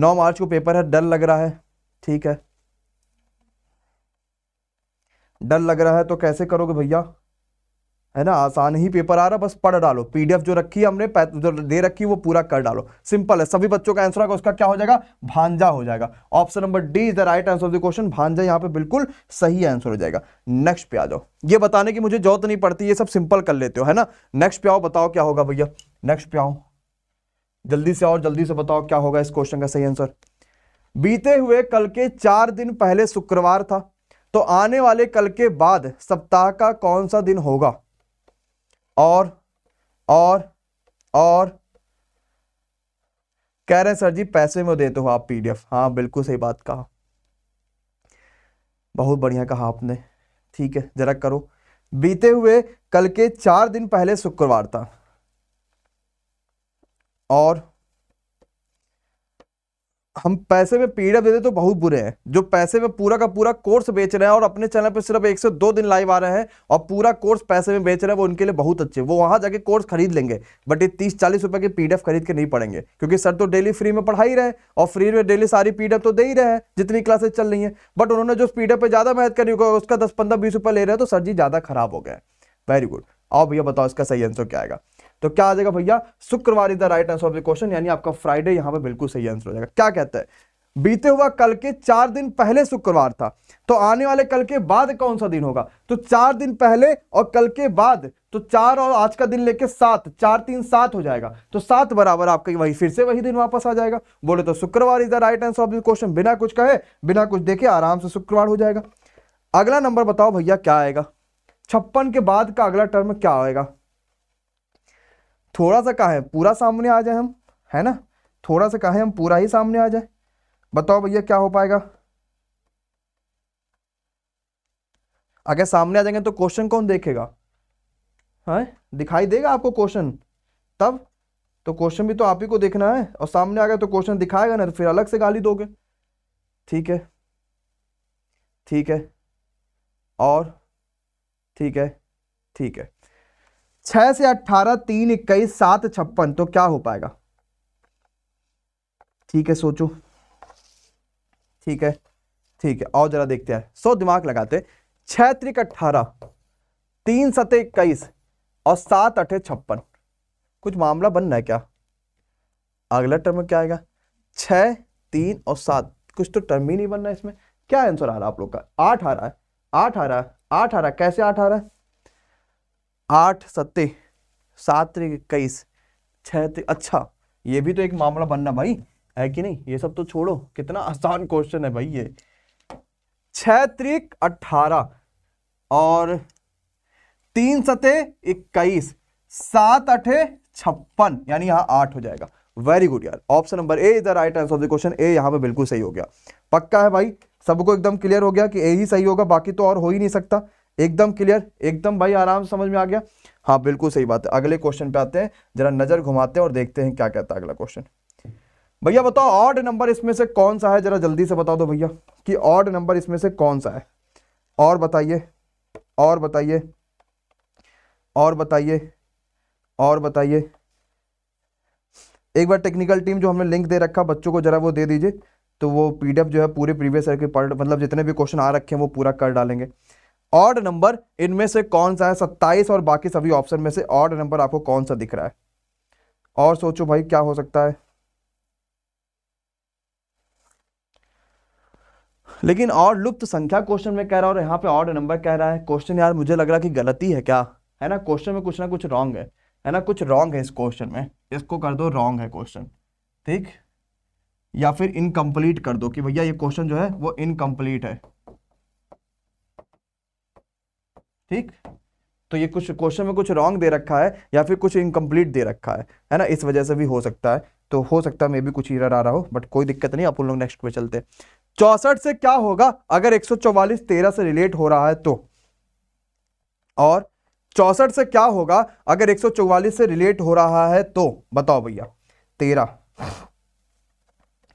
नौ मार्च को पेपर है, डर लग रहा है, ठीक है, डर लग रहा है तो कैसे करोगे भैया, है ना, आसान ही पेपर आ रहा, बस पढ़ डालो, पीडीएफ जो रखी है हमने जो दे रखी है वो पूरा कर डालो, सिंपल है। सभी बच्चों का आंसर आएगा, उसका क्या हो जाएगा? भांजा हो जाएगा। Option number D is the right answer of the question. भांजा यहाँ पे बिल्कुल सही आंसर हो जाएगा। नेक्स्ट पे आ जाओ, ये बताने की मुझे जरूरत नहीं पड़ती, ये सब सिंपल कर लेते हो, है ना। नेक्स्ट पे आओ, बताओ क्या होगा भैया, नेक्स्ट पे आओ जल्दी से, और जल्दी से बताओ क्या होगा इस क्वेश्चन का सही आंसर। बीते हुए कल के चार दिन पहले शुक्रवार था, तो आने वाले कल के बाद सप्ताह का कौन सा दिन होगा? और और और कह रहे हैं सर जी पैसे में देते हो आप पीडीएफ। हाँ बिल्कुल सही बात कहा, बहुत बढ़िया कहा आपने, ठीक है। जरा करो, बीते हुए कल के चार दिन पहले शुक्रवार था और हम पैसे में पीडीएफ देते तो बहुत बुरे हैं, जो पैसे में पूरा का पूरा कोर्स बेच रहे हैं और अपने चैनल पे सिर्फ एक से दो दिन लाइव आ रहे हैं और पूरा कोर्स पैसे में बेच रहे हैं, वो उनके लिए बहुत अच्छे, वो वहां जाके कोर्स खरीद लेंगे, बट ये तीस चालीस रुपए के पीडीएफ खरीद के नहीं पढ़ेंगे, क्योंकि सर तो डेली फ्री में पढ़ा ही रहे और फ्री में डेली सारी पीडीएफ तो दे ही रहे हैं जितनी क्लासेस चल रही है, बट उन्होंने जो पीडीएफ पे ज्यादा मेहनत करी होगा उसका दस पंद्रह बीस रुपये ले रहे हैं, तो सर जी ज्यादा खराब हो गया। वेरी गुड, आओ भैया बताओ इसका सही आंसर क्या आएगा। तो क्या आ जाएगा भैया? शुक्रवार is the right answer of the question, यानी आपका फ्राइडे यहाँ पे बिल्कुल सही आंसर हो जाएगा। क्या कहता है? बीते हुआ कल के चार दिन पहले शुक्रवार था, तो आने वाले कल के बाद कौन सा दिन होगा? तो चार दिन पहले और कल के बाद, तो चार और आज का दिन लेके सात, चार तीन सात हो जाएगा, तो सात बराबर आपका वही फिर से वही दिन वापस आ जाएगा। बोले तो शुक्रवार is the right answer of the question, बिना कुछ कहे बिना कुछ देखे आराम से शुक्रवार हो जाएगा। अगला नंबर बताओ भैया क्या आएगा? छप्पन के बाद का अगला टर्म क्या आएगा? थोड़ा सा कहा है पूरा सामने आ जाए हम, है ना, थोड़ा सा कहा है हम पूरा ही सामने आ जाए। बताओ भैया क्या हो पाएगा? अगर सामने आ जाएंगे तो क्वेश्चन कौन देखेगा? है दिखाई देगा आपको क्वेश्चन, तब तो क्वेश्चन भी तो आप ही को देखना है, और सामने आ गया तो क्वेश्चन दिखाएगा ना, फिर अलग से गाली दोगे। ठीक है, ठीक है, और ठीक है, ठीक है। छह से अट्ठारह, तीन इक्कीस, सात छप्पन, तो क्या हो पाएगा? ठीक है सोचो, ठीक है, ठीक है, और जरा देखते हैं, सो दिमाग लगाते। छह त्रिक अट्ठारह, तीन सते इक्कीस और सात अठे छप्पन, कुछ मामला बन रहा है क्या? अगला टर्म में क्या आएगा? छह तीन और सात, कुछ तो टर्म ही नहीं बन रहा है इसमें। क्या आंसर आ रहा है आप लोग का? आठ आ रहा है, आठ आ रहा है, आठ आ रहा है, कैसे आठ आ रहा है? आठ सत्ते सात इक्कीस छः, अच्छा ये भी तो एक मामला बनना भाई, है कि नहीं? ये सब तो छोड़ो, कितना आसान क्वेश्चन है भाई ये। छः त्रिक अट्ठारह और तीन सते इक्कीस, सात अठे छप्पन, यानी यहाँ आठ हो जाएगा। वेरी गुड यार, option number A is the right answer of the question. A यहाँ पे बिल्कुल सही हो गया, पक्का है भाई, सबको एकदम क्लियर हो गया कि ए ही सही होगा, बाकी तो और हो ही नहीं सकता। एकदम क्लियर, एकदम भाई आराम से समझ में आ गया। हाँ बिल्कुल सही बात है। अगले क्वेश्चन पे आते हैं, जरा नजर घुमाते हैं और देखते हैं क्या कहता है अगला क्वेश्चन। भैया बताओ ऑड नंबर इसमें से कौन सा है, जरा जल्दी से बता दो भैया कि ऑड नंबर इसमें से कौन सा है। और बताइए और बताइए और बताइए और बताइए एक बार टेक्निकल टीम जो हमने लिंक दे रखा बच्चों को, जरा वो दे दीजिए, तो वो पीडीएफ जो है पूरे प्रीवियस ईयर के पढ़ मतलब जितने भी क्वेश्चन आ रखे हैं वो पूरा कर डालेंगे। ऑड नंबर इनमें से कौन सा है सत्ताईस और बाकी सभी ऑप्शन में से, ऑड नंबर आपको कौन सा दिख रहा है? और सोचो भाई क्या हो सकता है। लेकिन और लुप्त संख्या क्वेश्चन में कह रहा है और यहाँ पे ऑड नंबर कह रहा है। क्वेश्चन यार मुझे लग रहा है कि गलती है क्या, है ना, क्वेश्चन में कुछ ना कुछ रॉन्ग है, है ना, कुछ रॉन्ग है इस क्वेश्चन में। इसको कर दो रॉन्ग है क्वेश्चन, ठीक, या फिर इनकम्प्लीट कर दो कि भैया ये क्वेश्चन जो है वो इनकम्प्लीट है, ठीक। तो ये कुछ क्वेश्चन में कुछ रॉन्ग दे रखा है या फिर कुछ इनकम्प्लीट दे रखा है है ना, इस वजह से भी हो सकता है। तो हो सकता है मे भी कुछ एरर आ रहा हो, बट कोई दिक्कत नहीं, आप उन लोग नेक्स्ट पे चलते हैं। चौसठ से क्या होगा अगर एक सौ चौवालीस तेरह से रिलेट हो रहा है तो, और चौसठ से क्या होगा अगर एक सौ चौवालीस से रिलेट हो रहा है तो बताओ भैया। तेरह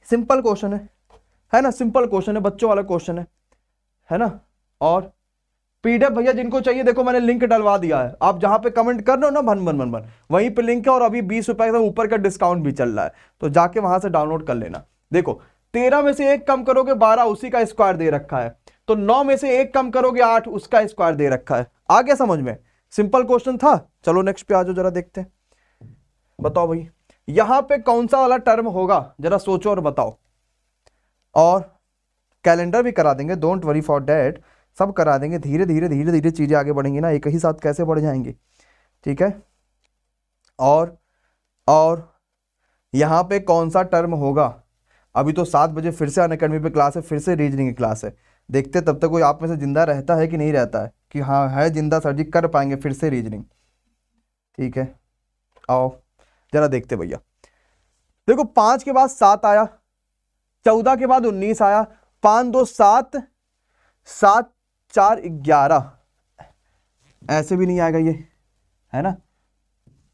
सिंपल क्वेश्चन है, है ना, सिंपल क्वेश्चन है, बच्चों वाला क्वेश्चन है, है ना। और पीडीएफ भैया जिनको चाहिए देखो मैंने लिंक डलवा दिया है, आप जहां पे कमेंट कर रहे हो ना भन भन भन भन वहीं पे लिंक है, और अभी बीस रुपए का ऊपर का डिस्काउंट भी चल रहा है, तो जाके वहां से डाउनलोड कर लेना। देखो तेरह में से एक कम करोगे बारह, उसी का स्क्वायर दे रखा है, तो नौ में से एक कम करोगे आठ, उसका स्क्वायर दे रखा है। आ गया समझ में, सिंपल क्वेश्चन था। चलो नेक्स्ट पे आ जाओ, जरा देखते हैं। बताओ भाई यहां पे कौन सा वाला टर्म होगा, जरा सोचो और बताओ। और कैलेंडर भी करा देंगे, डोंट वरी फॉर डैट, सब करा देंगे, धीरे धीरे धीरे धीरे चीजें आगे बढ़ेंगी ना, एक ही साथ कैसे बढ़ जाएंगी, ठीक है। और और यहाँ पे कौन सा टर्म होगा, अभी तो सात बजे फिर से अनअकैडमी पे क्लास है, फिर से रीजनिंग की क्लास है, देखते तब तक कोई आप में से जिंदा रहता है कि नहीं रहता है, कि हाँ है जिंदा सर जी, कर पाएंगे फिर से रीजनिंग, ठीक है। आओ जरा देखते भैया, देखो पाँच के बाद सात आया, चौदह के बाद उन्नीस आया, पाँच दो सात, सात चार ग्यारह, ऐसे भी नहीं आएगा ये, है ना।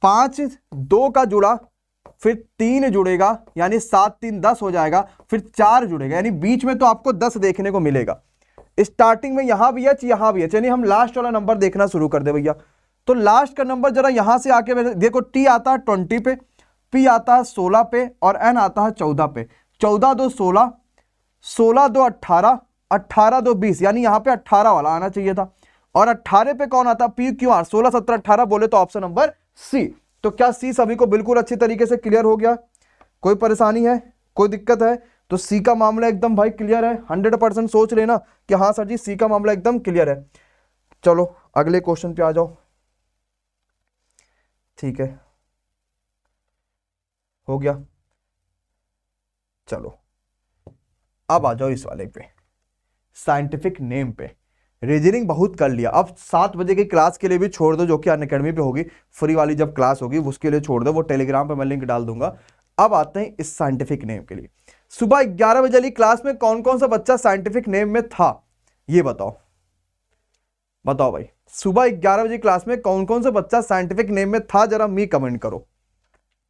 पाँच दो का जुड़ा, फिर तीन जुड़ेगा यानी सात तीन दस हो जाएगा, फिर चार जुड़ेगा यानी बीच में तो आपको दस देखने को मिलेगा। स्टार्टिंग में यहां भी एच यहां भी एच, यानी हम लास्ट वाला नंबर देखना शुरू कर दे भैया। तो लास्ट का नंबर जरा यहां से आके देखो, टी आता है ट्वेंटी पे, पी आता है सोलह पे, और एन आता है चौदह पे। चौदह दो सोलह, सोलह दो अट्ठारह, अट्ठारह दो बीस, यानी यहाँ पे अट्ठारह वाला आना चाहिए था। और अट्ठारह पे कौन आता, पी क्यू आर, सोलह सत्रह अट्ठारह बोले तो ऑप्शन नंबर सी। तो क्या सी सभी को बिल्कुल अच्छी तरीके से क्लियर हो गया? कोई परेशानी है, कोई दिक्कत है? तो सी का मामला एकदम भाई क्लियर है, हंड्रेड परसेंट सोच लेना कि हाँ सर जी सी का मामला एकदम क्लियर है। चलो अगले क्वेश्चन पे आ जाओ, ठीक है, हो गया। चलो अब आ जाओ इस वाले पे, साइंटिफिक नेम पे। रीजनिंग बहुत कर लिया, अब सात बजे की क्लास के लिए भी छोड़ दो, जो कि अनअकैडमी पे होगी, फ्री वाली जब क्लास होगी उसके लिए छोड़ दो, वो टेलीग्राम पे मैं लिंक डाल दूंगा। अब आते हैं इस साइंटिफिक नेम के लिए। सुबह ग्यारह बजे वाली क्लास में कौन कौन सा बच्चा साइंटिफिक नेम में था, ये बताओ। बताओ भाई सुबह ग्यारह बजे क्लास में कौन कौन सा बच्चा साइंटिफिक नेम में था, जरा मी कमेंट करो,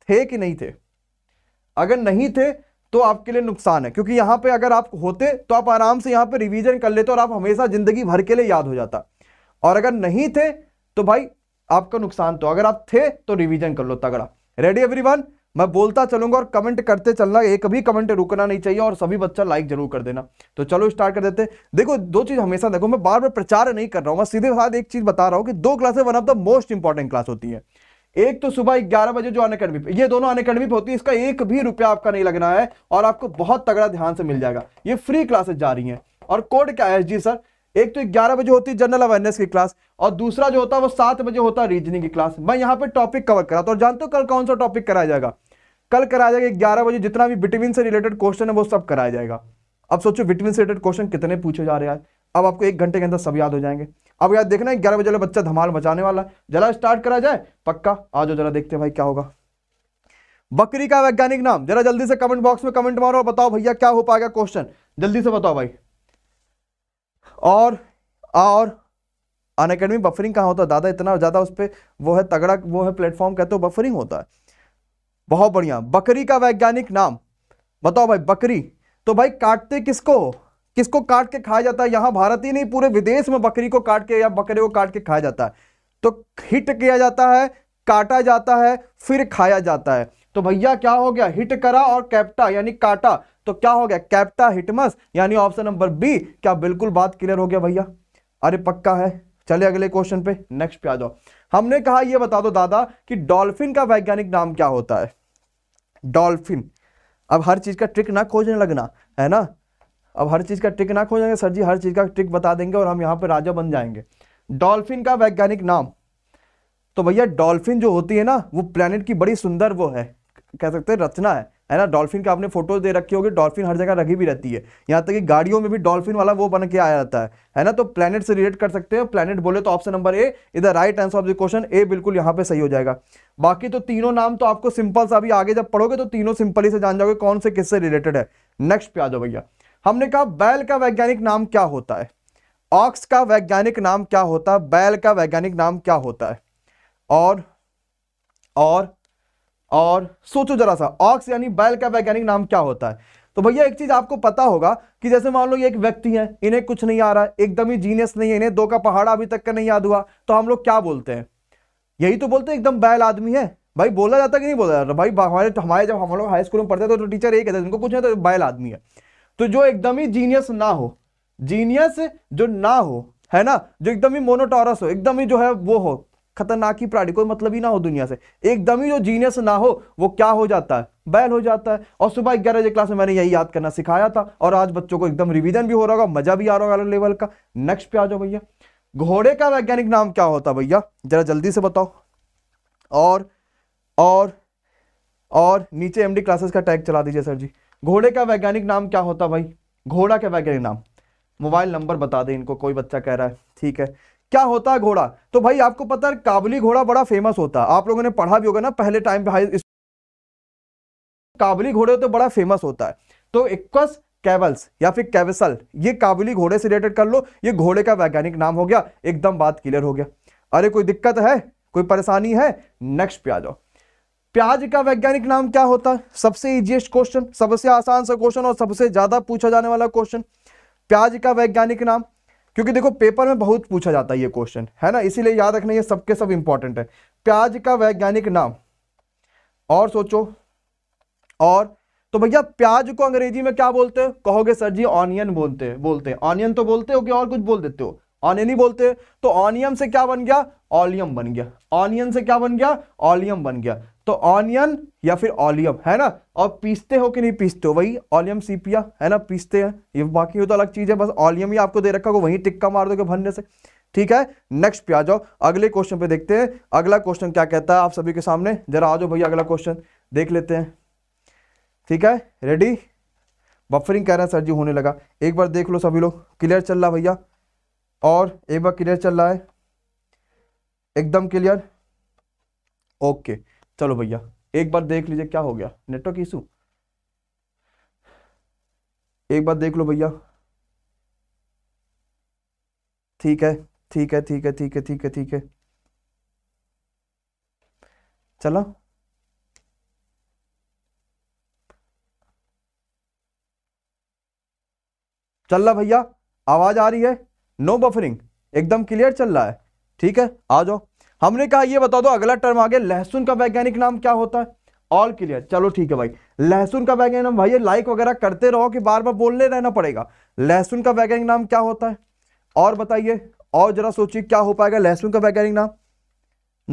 थे कि नहीं थे। अगर नहीं थे तो आपके लिए नुकसान है, क्योंकि यहाँ पे अगर आप होते तो आप आराम से यहाँ पे रिवीजन कर लेते और आप हमेशा जिंदगी भर के लिए याद हो जाता। और अगर नहीं थे तो भाई आपका नुकसान, तो अगर आप थे तो रिवीजन कर लो तगड़ा। रेडी एवरीवन, मैं बोलता चलूंगा और कमेंट करते चलना, एक भी कमेंट रुकना नहीं चाहिए, और सभी बच्चा लाइक जरूर कर देना। तो चलो स्टार्ट कर देते। देखो दो चीज हमेशा देखो, मैं बार बार प्रचार नहीं कर रहा हूँ, मैं सीधे साथ एक चीज बता रहा हूँ कि दो क्लासें one of the most important class होती है। एक तो सुबह ग्यारह बजे जो अनअकैडमी पे, ये दोनों अनअकैडमी पे होती है, इसका एक भी रुपया आपका नहीं लगना है और आपको बहुत तगड़ा ध्यान से मिल जाएगा। ये फ्री क्लासेस जा रही हैं। और कोड क्या है जी सर? एक तो ग्यारह बजे होती है जनरल अवेयरनेस की क्लास, और दूसरा जो होता है वो सात बजे होता है रीजनिंग की क्लास। मैं यहाँ पे टॉपिक कवर कराता हूँ, और जानते हो कल कौन सा टॉपिक कराया जाएगा? कल कराया जाएगा ग्यारह बजे जितना भी विटामिन से रिलेटेड क्वेश्चन है वो सब कराया जाएगा। अब सोचो विटामिन से रिलेटेड क्वेश्चन कितने पूछे जा रहे हैं, अब आपको एक घंटे के अंदर सब याद हो जाएंगे। अब यार देखना है ग्यारह बजे बच्चा धमाल मचाने वाला है। जरा स्टार्ट करा जाए, पक्का आ जाओ, जरा देखते हैं भाई क्या होगा। बकरी का वैज्ञानिक नाम? जरा जल्दी से कमेंट बॉक्स में कमेंट मारो और बताओ भैया क्या हो पाएगा क्वेश्चन, जल्दी से बताओ भाई। और और अनअकैडमी बफरिंग कहाँ होता है दादा? इतना ज्यादा उस पर वो है तगड़ा, वो है प्लेटफॉर्म, कहते हो बफरिंग होता है। बहुत बढ़िया। बकरी का वैज्ञानिक नाम बताओ भाई। बकरी तो भाई काटते किसको, किसको काट के खाया जाता है? यहाँ भारत ही नहीं पूरे विदेश में बकरी को काट के या बकरे को काट के खाया जाता है। तो हिट किया जाता है, काटा जाता है, फिर खाया जाता है। तो भैया क्या हो गया? हिट करा और कैप्टा यानी काटा, तो क्या हो गया? कैप्टा हिटमस यानी ऑप्शन नंबर बी। क्या बिल्कुल बात क्लियर हो गया भैया? अरे पक्का है। चले अगले क्वेश्चन पे, नेक्स्ट पे आ जाओ। हमने कहा यह बता दो दादा कि डॉल्फिन का वैज्ञानिक नाम क्या होता है? डॉल्फिन। अब हर चीज का ट्रिक ना खोजने लगना, है ना? अब हर चीज का ट्रिक ना खोजेंगे सर जी, हर चीज का ट्रिक बता देंगे और हम यहाँ पे राजा बन जाएंगे। डॉल्फिन का वैज्ञानिक नाम? तो भैया डॉल्फिन जो होती है ना वो प्लेनेट की बड़ी सुंदर वो है, कह सकते हैं रचना है, है ना? डॉल्फिन का आपने फोटो दे रखी होगी, डॉल्फिन हर जगह रखी भी रहती है, यहाँ तक कि गाड़ियों में भी डॉल्फिन वाला वो बन के आया रहता है, है ना? तो प्लेनेट से रिलेट कर सकते हैं। प्लेनेट बोले तो option number A is the right answer of the question. A बिल्कुल यहाँ पे सही हो जाएगा। बाकी तो तीनों नाम तो आपको सिंपल सा, अभी आगे जब पढ़ोगे तो तीनों सिंपल ही से जान जाओगे कौन से किससे रिलेटेड है। नेक्स्ट पे आ जाओ भैया। हमने कहा बैल का वैज्ञानिक नाम क्या होता है? ऑक्स का वैज्ञानिक नाम क्या होता है? बैल का वैज्ञानिक नाम क्या होता है? और और और सोचो जरा सा, ऑक्स यानी बैल का वैज्ञानिक नाम क्या होता है? तो भैया एक चीज आपको पता होगा कि जैसे मान लो ये एक व्यक्ति है, इन्हें कुछ नहीं आ रहा है, एकदम ही जीनियस नहीं है, इन्हें दो का पहाड़ा अभी तक का नहीं याद हुआ, तो हम लोग क्या बोलते हैं? यही तो बोलते हैं, एकदम बैल आदमी है। भाई बोला जाता कि नहीं बोला जाता? भाई हमारे हमारे जब हम लोग हाई स्कूल में पढ़ते थे तो टीचर यही कहते थे इनको कुछ नहीं तो बैल आदमी है। तो जो एकदम ही जीनियस ना हो, जीनियस जो ना हो, है ना, जो एकदम ही मोनोटॉरस हो, एकदम ही जो है वो हो, खतरनाक ही प्राणी, कोई मतलब ही ना हो दुनिया से, एकदम ही जो जीनियस ना हो वो क्या हो जाता है? बैल हो जाता है। और सुबह ग्यारह बजे क्लास में मैंने यही याद करना सिखाया था और आज बच्चों को एकदम रिवीजन भी हो रहा होगा, मजा भी आ रहा होगा अलग लेवल का। नेक्स्ट पे आ जाओ भैया। घोड़े का वैज्ञानिक नाम क्या होता है भैया? जरा जल्दी से बताओ। और और और नीचे एमडी क्लासेस का टैग चला दीजिए सर जी। घोड़े का वैज्ञानिक नाम क्या होता भाई? घोड़ा का वैज्ञानिक नाम, मोबाइल नंबर बता दे इनको, कोई बच्चा कह रहा है। ठीक है, क्या होता है घोड़ा? तो भाई आपको पता है काबुली घोड़ा बड़ा फेमस होता है, आप लोगों ने पढ़ा भी होगा ना पहले टाइम पे हाई। काबुली घोड़े तो बड़ा फेमस होता है, तो इक्वस कैवल्स या फिर कैवसल, ये काबुली घोड़े से रिलेटेड कर लो, ये घोड़े का वैज्ञानिक नाम हो गया। एकदम बात क्लियर हो गया। अरे कोई दिक्कत है, कोई परेशानी है? नेक्स्ट पे आ जाओ। प्याज का वैज्ञानिक नाम क्या होता है? सबसे इजीएस्ट क्वेश्चन, सबसे आसान सा क्वेश्चन और सबसे ज्यादा पूछा जाने वाला क्वेश्चन, प्याज का वैज्ञानिक नाम। क्योंकि देखो पेपर में बहुत पूछा जाता है ये क्वेश्चन, है ना, इसीलिए याद रखना ये सबके सब इंपॉर्टेंट है। प्याज का वैज्ञानिक नाम। और सोचो। और तो भैया प्याज को अंग्रेजी में क्या बोलते हो? कहोगे सर जी ऑनियन बोलते हैं। बोलते हैं ऑनियन तो बोलते हो कि और कुछ बोल देते हो? ऑनियन ही बोलते हैं। तो ऑनियन से क्या बन गया? ऑलियम बन गया। ऑनियन से क्या बन गया? ऑलियम बन गया। तो ऑनियन या फिर ऑलियम, है ना। और पीसते हो कि नहीं पीसते हो? वही ऑलियम सीपिया, है ना, पीसते हैं। ये बाकी हो तो अलग चीज है, बस ऑलियम ही आपको दे रखा हो, वहीं टिक्का मार दोगे भरने से। ठीक है, नेक्स्ट पे आ जाओ। अगले क्वेश्चन पे देखते हैं अगला क्वेश्चन क्या कहता है आप सभी के सामने। जरा आ जाओ भैया, अगला क्वेश्चन देख लेते हैं। ठीक है, रेडी? बफरिंग कह रहे हैं सर जी, होने लगा। एक बार देख लो सभी लोग, क्लियर चल रहा भैया? और एक बार क्लियर चल रहा है, एकदम क्लियर? ओके, चलो भैया एक बार देख लीजिए क्या हो गया। नेटवर्क इशू, एक बार देख लो भैया। ठीक है ठीक है ठीक है ठीक है ठीक है ठीक है, चलो चल रहा भैया, आवाज आ रही है? नो बफरिंग, एकदम क्लियर चल रहा है। ठीक है, आ जाओ। हमने कहा ये बता दो अगला टर्म आगे, लहसुन का वैज्ञानिक नाम क्या होता है? ऑल क्लियर, चलो ठीक है भाई। लहसुन का वैज्ञानिक नाम, भाई लाइक वगैरह करते रहो कि बार बार बोलने रहना पड़ेगा। लहसुन का वैज्ञानिक नाम क्या होता है? और बताइए, और जरा सोचिए क्या हो पाएगा लहसुन का वैज्ञानिक नाम।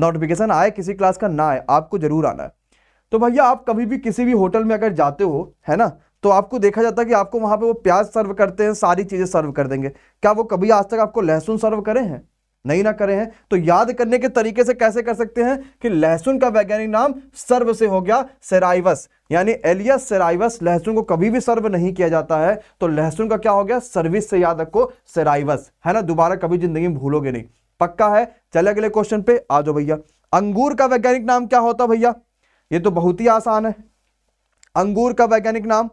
नोटिफिकेशन आए किसी क्लास का ना आए, आपको जरूर आना है। तो भैया आप कभी भी किसी भी होटल में अगर जाते हो, है ना, तो आपको देखा जाता है कि आपको वहां पर वो प्याज सर्व करते हैं, सारी चीजें सर्व कर देंगे। क्या वो कभी आज तक आपको लहसुन सर्व करे हैं? नहीं ना करें हैं। तो याद करने के तरीके से कैसे कर सकते हैं कि लहसुन का वैज्ञानिक नाम सर्व से हो गया सेराइवस, यानी एलियस सेराइवस। लहसुन को कभी भी सर्व नहीं किया जाता है, तो लहसुन का क्या हो गया? सर्विस से याद रखो सेराइवस, है ना, दोबारा कभी जिंदगी में भूलोगे नहीं, पक्का है। चले अगले क्वेश्चन पे आ जाओ भैया। अंगूर का वैज्ञानिक नाम क्या होता भैया? ये तो बहुत ही आसान है। अंगूर का वैज्ञानिक नाम,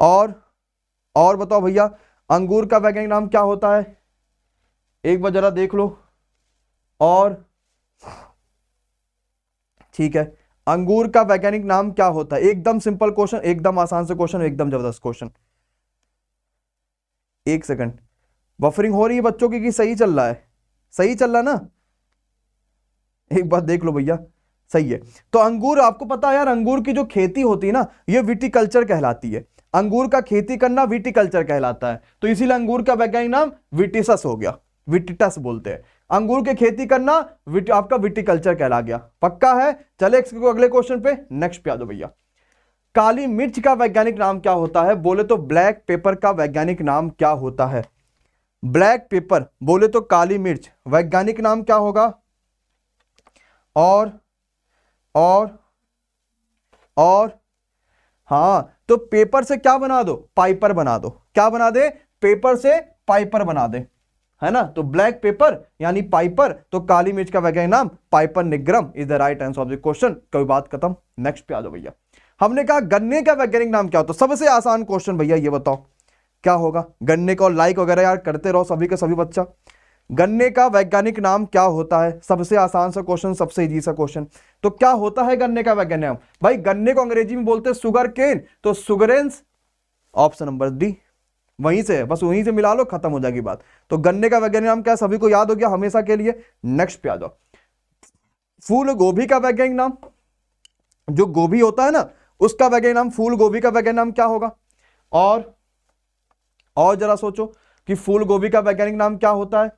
और और बताओ भैया अंगूर का वैज्ञानिक नाम क्या होता है, एक बार जरा देख लो। और ठीक है, अंगूर का वैज्ञानिक नाम क्या होता है? एकदम सिंपल क्वेश्चन, एकदम आसान से क्वेश्चन, एकदम जबरदस्त क्वेश्चन। एक सेकंड, बफरिंग हो रही है बच्चों की कि सही चल रहा है? सही चल रहा है ना, एक बार देख लो भैया, सही है। तो अंगूर, आपको पता है यार, अंगूर की जो खेती होती है ना, ये विटिकल्चर कहलाती है। अंगूर का खेती करना विटिकल्चर कहलाता है, तो इसीलिए अंगूर का वैज्ञानिक नाम विटिसस हो गया, विटिटस बोलते हैं। अंगूर की खेती करना विट, आपका विटिकल्चर कहला गया। पक्का है? चले इसको अगले क्वेश्चन पे, नेक्स्ट पे आ दो भैया। काली मिर्च का वैज्ञानिक नाम क्या होता है? बोले तो ब्लैक पेपर का वैज्ञानिक नाम क्या होता है? ब्लैक पेपर बोले तो काली मिर्च, वैज्ञानिक नाम क्या होगा? और और और हाँ, तो पेपर से क्या बना दो? पाइपर बना दो। क्या बना दे? पेपर से पाइपर बना दे, है ना। तो ब्लैक पेपर यानी पाइपर, तो काली मिर्च का वैज्ञानिक नाम Piper nigrum is the right answer of the question. कोई बात खत्म, नेक्स्ट पे आ जाओ भैया। हमने कहा गन्ने का वैज्ञानिक नाम क्या होता है? सबसे आसान क्वेश्चन भैया, ये बताओ क्या होगा गन्ने का? और लाइक वगैरह यार करते रहो सभी का सभी बच्चा। गन्ने का वैज्ञानिक नाम क्या होता है? सबसे आसान सा क्वेश्चन, सबसे इजी सा क्वेश्चन। तो क्या होता है गन्ने का वैज्ञानिक नाम? भाई गन्ने को अंग्रेजी में बोलते हैं सुगर केन, तो सुगरेंस, ऑप्शन नंबर डी। वहीं से बस वहीं से मिला लो, खत्म हो जाएगी बात। तो गन्ने का वैज्ञानिक नाम क्या सभी को याद हो गया हमेशा के लिए। नेक्स्ट पे आ जाओ। फूल गोभी का वैज्ञानिक नाम, जो गोभी होता है ना, उसका वैज्ञानिक नाम, फूल गोभी का वैज्ञानिक नाम क्या होगा? और और जरा सोचो कि फूल गोभी का वैज्ञानिक नाम क्या होता है।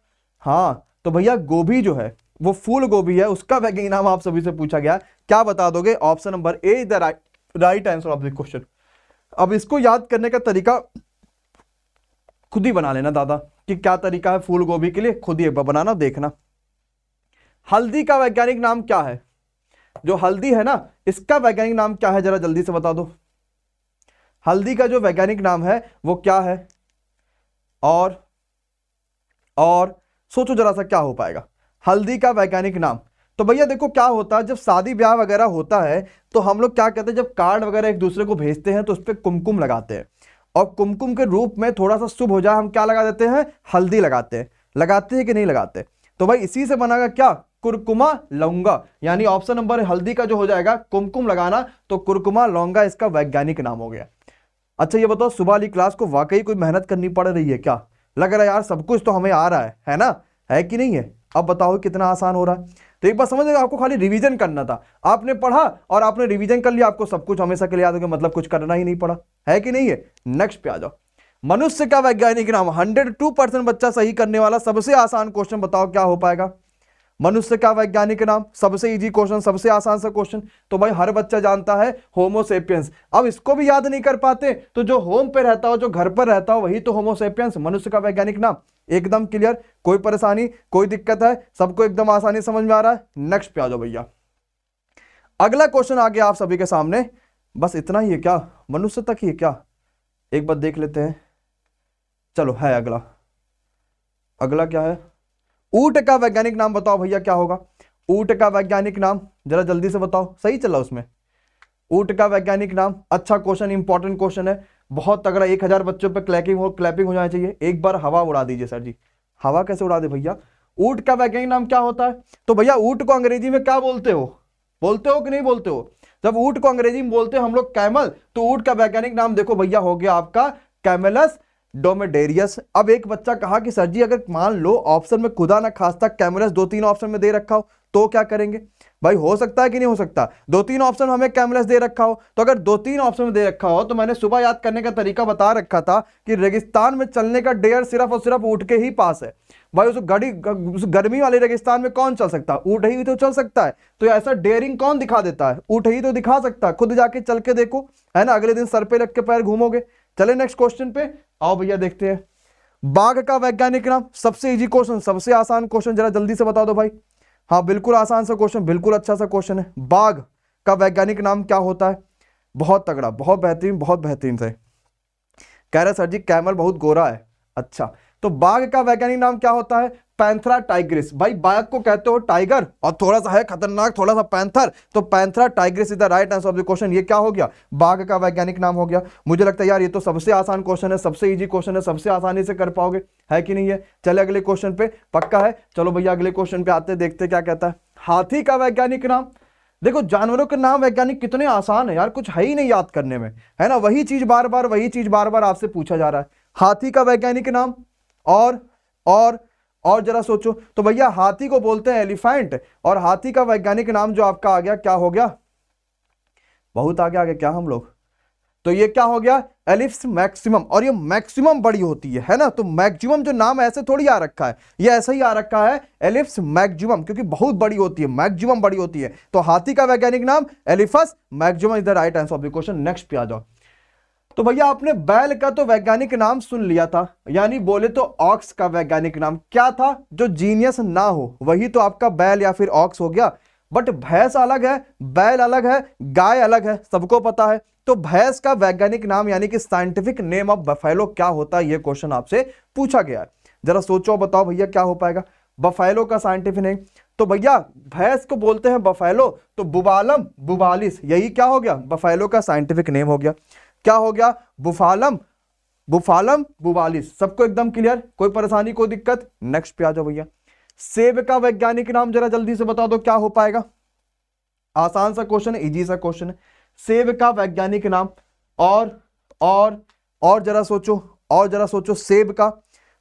हाँ, तो भैया गोभी जो है वो फूल गोभी है, उसका वैज्ञानिक नाम आप सभी से पूछा गया, क्या बता दोगे? Option number A is the right right answer of the question. अब इसको याद करने का तरीका खुद ही बना लेना दादा, कि क्या तरीका है फूल गोभी के लिए, खुद ही बनाना देखना। हल्दी का वैज्ञानिक नाम क्या है? जो हल्दी है ना, इसका वैज्ञानिक नाम क्या है? जरा जल्दी से बता दो। हल्दी का जो वैज्ञानिक नाम है वो क्या है? और और सोचो जरा सा क्या हो पाएगा हल्दी का वैज्ञानिक नाम। तो भैया देखो क्या होता है, जब शादी ब्याह वगैरह होता है तो हम लोग क्या कहते हैं, जब कार्ड वगैरह एक दूसरे को भेजते हैं तो उस पर कुमकुम लगाते हैं, और कुमकुम के रूप में थोड़ा सा शुभ हो जाए हम क्या लगा देते हैं? हल्दी लगाते हैं। लगाते हैं कि नहीं लगाते? तो भाई इसी से बना क्या? कुरकुमा लौंगा, यानी ऑप्शन नंबर हल्दी का जो हो जाएगा कुमकुम लगाना, तो कुरकुमा लौंगा इसका वैज्ञानिक नाम हो गया। अच्छा ये बताओ, सुबह वाली क्लास को वाकई कोई मेहनत करनी पड़ रही है क्या? लग रहा है यार सब कुछ तो हमें आ रहा है, है ना, है कि नहीं है? अब बताओ कितना आसान हो रहा है। तो एक बार समझ लो, आपको खाली रिवीजन करना था, आपने पढ़ा और आपने रिवीजन कर लिया, आपको सब कुछ हमेशा के लिए याद हो गया, मतलब कुछ करना ही नहीं पड़ा, है कि नहीं है? नेक्स्ट पे आ जाओ। मनुष्य का वैज्ञानिक नाम, हंड्रेड टू परसेंट बच्चा सही करने वाला, सबसे आसान क्वेश्चन, बताओ क्या हो पाएगा मनुष्य का वैज्ञानिक नाम? सबसे इजी क्वेश्चन, सबसे आसान सा क्वेश्चन। तो भाई हर बच्चा जानता है होमो सेपियंस। अब इसको भी याद नहीं कर पाते तो जो होम पे रहता हो, जो घर पर रहता हो, वही तो होमो सेपियंस, मनुष्य का वैज्ञानिक नाम। एकदम क्लियर, कोई परेशानी, कोई दिक्कत है? सबको एकदम आसानी समझ में आ रहा है? नेक्स्ट पे आ जाओ भैया। अगला क्वेश्चन आ गया आप सभी के सामने। बस इतना ही है क्या? मनुष्य तक ही है क्या? एक बार देख लेते हैं, चलो है। अगला अगला क्या है? ऊंट का वैज्ञानिक नाम बताओ भैया क्या होगा? ऊंट का वैज्ञानिक नाम जरा जल्दी से बताओ। सही चला उसमें, ऊंट का वैज्ञानिक नाम। अच्छा क्वेश्चन, इंपॉर्टेंट क्वेश्चन है, बहुत तगड़ा। एक हजार बच्चों पे क्लैपिंग हो क्लैपिंग हो जाना चाहिए। एक बार हवा उड़ा दीजिए सर जी। हवा कैसे उड़ा दे भैया? ऊंट का वैज्ञानिक नाम क्या होता है? तो भैया ऊंट को अंग्रेजी में क्या बोलते हो? बोलते हो कि नहीं बोलते हो? जब ऊंट को अंग्रेजी में बोलते हैं हम लोग कैमल, तो ऊंट का वैज्ञानिक नाम देखो भैया हो गया आपका कैमेलस डोमेडेरियस। अब एक बच्चा कहा कि सर जी अगर मान लो ऑप्शन में खुदा ना खास्ता कैमलस दो तीन ऑप्शन में दे रखा हो तो क्या करेंगे? भाई हो सकता है कि नहीं हो सकता? दो तीन ऑप्शन हमें कैमलस दे रखा हो, तो अगर दो तीन ऑप्शन में दे रखा हो, तो मैंने सुबह याद करने का तरीका बता रखा था कि रेगिस्तान में चलने का डेयर सिर्फ और सिर्फ ऊँट के ही पास है। भाई उस गड़ी उस गर्मी वाले रेगिस्तान में कौन चल सकता? ऊँट ही तो चल सकता है। तो ऐसा डेयरिंग कौन दिखा देता है? ऊँट ही तो दिखा सकता है। खुद जाके चल के देखो, है ना, अगले दिन सर पे रख के पैर घूमोगे। चले नेक्स्ट क्वेश्चन पे आओ भैया, देखते हैं बाघ का वैज्ञानिक नाम। सबसे इजी क्वेश्चन, सबसे आसान क्वेश्चन, जरा जल्दी से बता दो भाई। हाँ बिल्कुल आसान सा क्वेश्चन, बिल्कुल अच्छा सा क्वेश्चन है। बाघ का वैज्ञानिक नाम क्या होता है? बहुत तगड़ा, बहुत बेहतरीन, बहुत बेहतरीन से कह रहे सर जी कैमल बहुत गोरा है। अच्छा, तो बाघ का वैज्ञानिक नाम क्या होता है? Panthera tigris. भाई बाघ को कहते हो टाइगर और थोड़ा सा है खतरनाक, थोड़ा सा पैंथर, तो Panthera tigris is the right answer of the question. ये क्या हो गया? बाघ का वैज्ञानिक नाम हो गया। मुझे लगता है यार ये तो सबसे आसान क्वेश्चन है, सबसे इजी क्वेश्चन है, सबसे आसानी से कर पाओगे, है कि नहीं है? चले अगले क्वेश्चन पे, पक्का है? चलो भैया अगले क्वेश्चन पे आते, देखते क्या कहता है। हाथी का वैज्ञानिक नाम। देखो जानवरों के नाम वैज्ञानिक कितने आसान है यार, कुछ है ही नहीं याद करने में, है ना? वही चीज बार बार वही चीज बार बार आपसे पूछा जा रहा है। हाथी का वैज्ञानिक नाम और और और जरा सोचो तो भैया हाथी को बोलते हैं एलिफेंट, और हाथी का वैज्ञानिक नाम जो आपका आ गया क्या हो गया? बहुत आगे आ गए क्या हम लोग? तो ये क्या हो गया? Elephas maximum. और ये मैक्सिमम बड़ी होती है, है ना? तो मैक्सिमम जो नाम ऐसे थोड़ी आ रखा है, ये ऐसे ही आ रखा है एलिप्स मैक्सिमम, क्योंकि बहुत बड़ी होती है, मैक्सिमम बड़ी होती है। तो हाथी का वैज्ञानिक नाम Elephas maximum is the right answer of the question. Next पे आ जाओ। तो भैया आपने बैल का तो वैज्ञानिक नाम सुन लिया था, यानी बोले तो ऑक्स का वैज्ञानिक नाम क्या था? जो जीनियस ना हो वही तो आपका बैल या फिर ऑक्स हो गया। बट भैंस अलग है, बैल अलग है, गाय अलग है, सबको पता है। तो भैंस का वैज्ञानिक नाम यानी कि साइंटिफिक नेम ऑफ बफेलो क्या होता है? यह क्वेश्चन आपसे पूछा गया है। जरा सोचो बताओ भैया क्या हो पाएगा बफेलो का साइंटिफिक नेम? तो भैया भैंस को बोलते हैं बफेलो, तो बुबालम बुबालिस, यही क्या हो गया? बफेलो का साइंटिफिक नेम हो गया। क्या हो गया? बुफालम बुफालम बुबालिस। सबको एकदम क्लियर, कोई परेशानी कोई दिक्कत? नेक्स्ट पे आ जाओ भैया। सेब का वैज्ञानिक नाम जरा जल्दी से बता दो क्या हो पाएगा? आसान सा क्वेश्चन, इजी सा क्वेश्चन है। सेब का वैज्ञानिक नाम और और और जरा सोचो और जरा सोचो सेब का।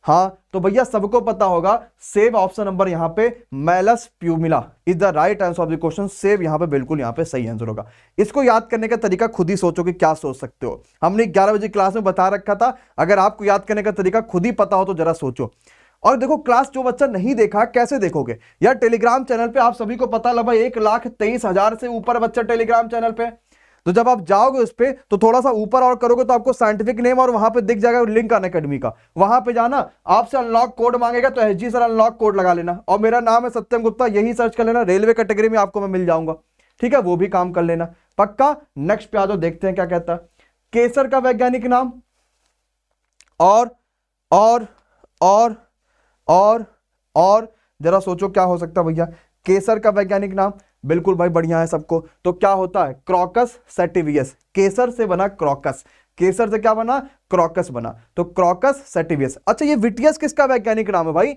हाँ तो भैया सबको पता होगा सेब, ऑप्शन नंबर यहाँ पे Malus pumila is the right answer of the question. सेब यहाँ पे बिल्कुल यहाँ पे सही आंसर होगा। इसको याद करने का तरीका खुद ही सोचो कि क्या सोच सकते हो। हमने ग्यारह बजे क्लास में बता रखा था, अगर आपको याद करने का तरीका खुद ही पता हो तो जरा सोचो। और देखो क्लास जो बच्चा नहीं देखा कैसे देखोगे यार? टेलीग्राम चैनल पे आप सभी को पता लगा एक लाख तेईस हजार से ऊपर बच्चा टेलीग्राम चैनल पे, तो जब आप जाओगे उस पर तो थोड़ा सा ऊपर और करोगे तो आपको साइंटिफिक नेम और वहां पे दिख जाएगा लिंक अनअकैडमी का। वहां पे जाना, आपसे अनलॉक कोड मांगेगा तो एस जी सर अनलॉक कोड लगा लेना, और मेरा नाम है सत्यम गुप्ता, यही सर्च कर लेना। रेलवे कैटेगरी में आपको मैं मिल जाऊंगा, ठीक है? वो भी काम कर लेना पक्का। नेक्स्ट पे आ जाओ, देखते हैं क्या कहता है। केसर का वैज्ञानिक नाम और और और और और जरा सोचो क्या हो सकता है भैया केसर का वैज्ञानिक नाम? बिल्कुल भाई बढ़िया है सबको। तो क्या होता है? क्रॉकस सैटिवियस। केसर से बना क्रॉकस, केसर से क्या बना? क्रॉकस बना, तो क्रॉकस सैटिवियस। अच्छा ये विटियस किसका वैज्ञानिक नाम है भाई?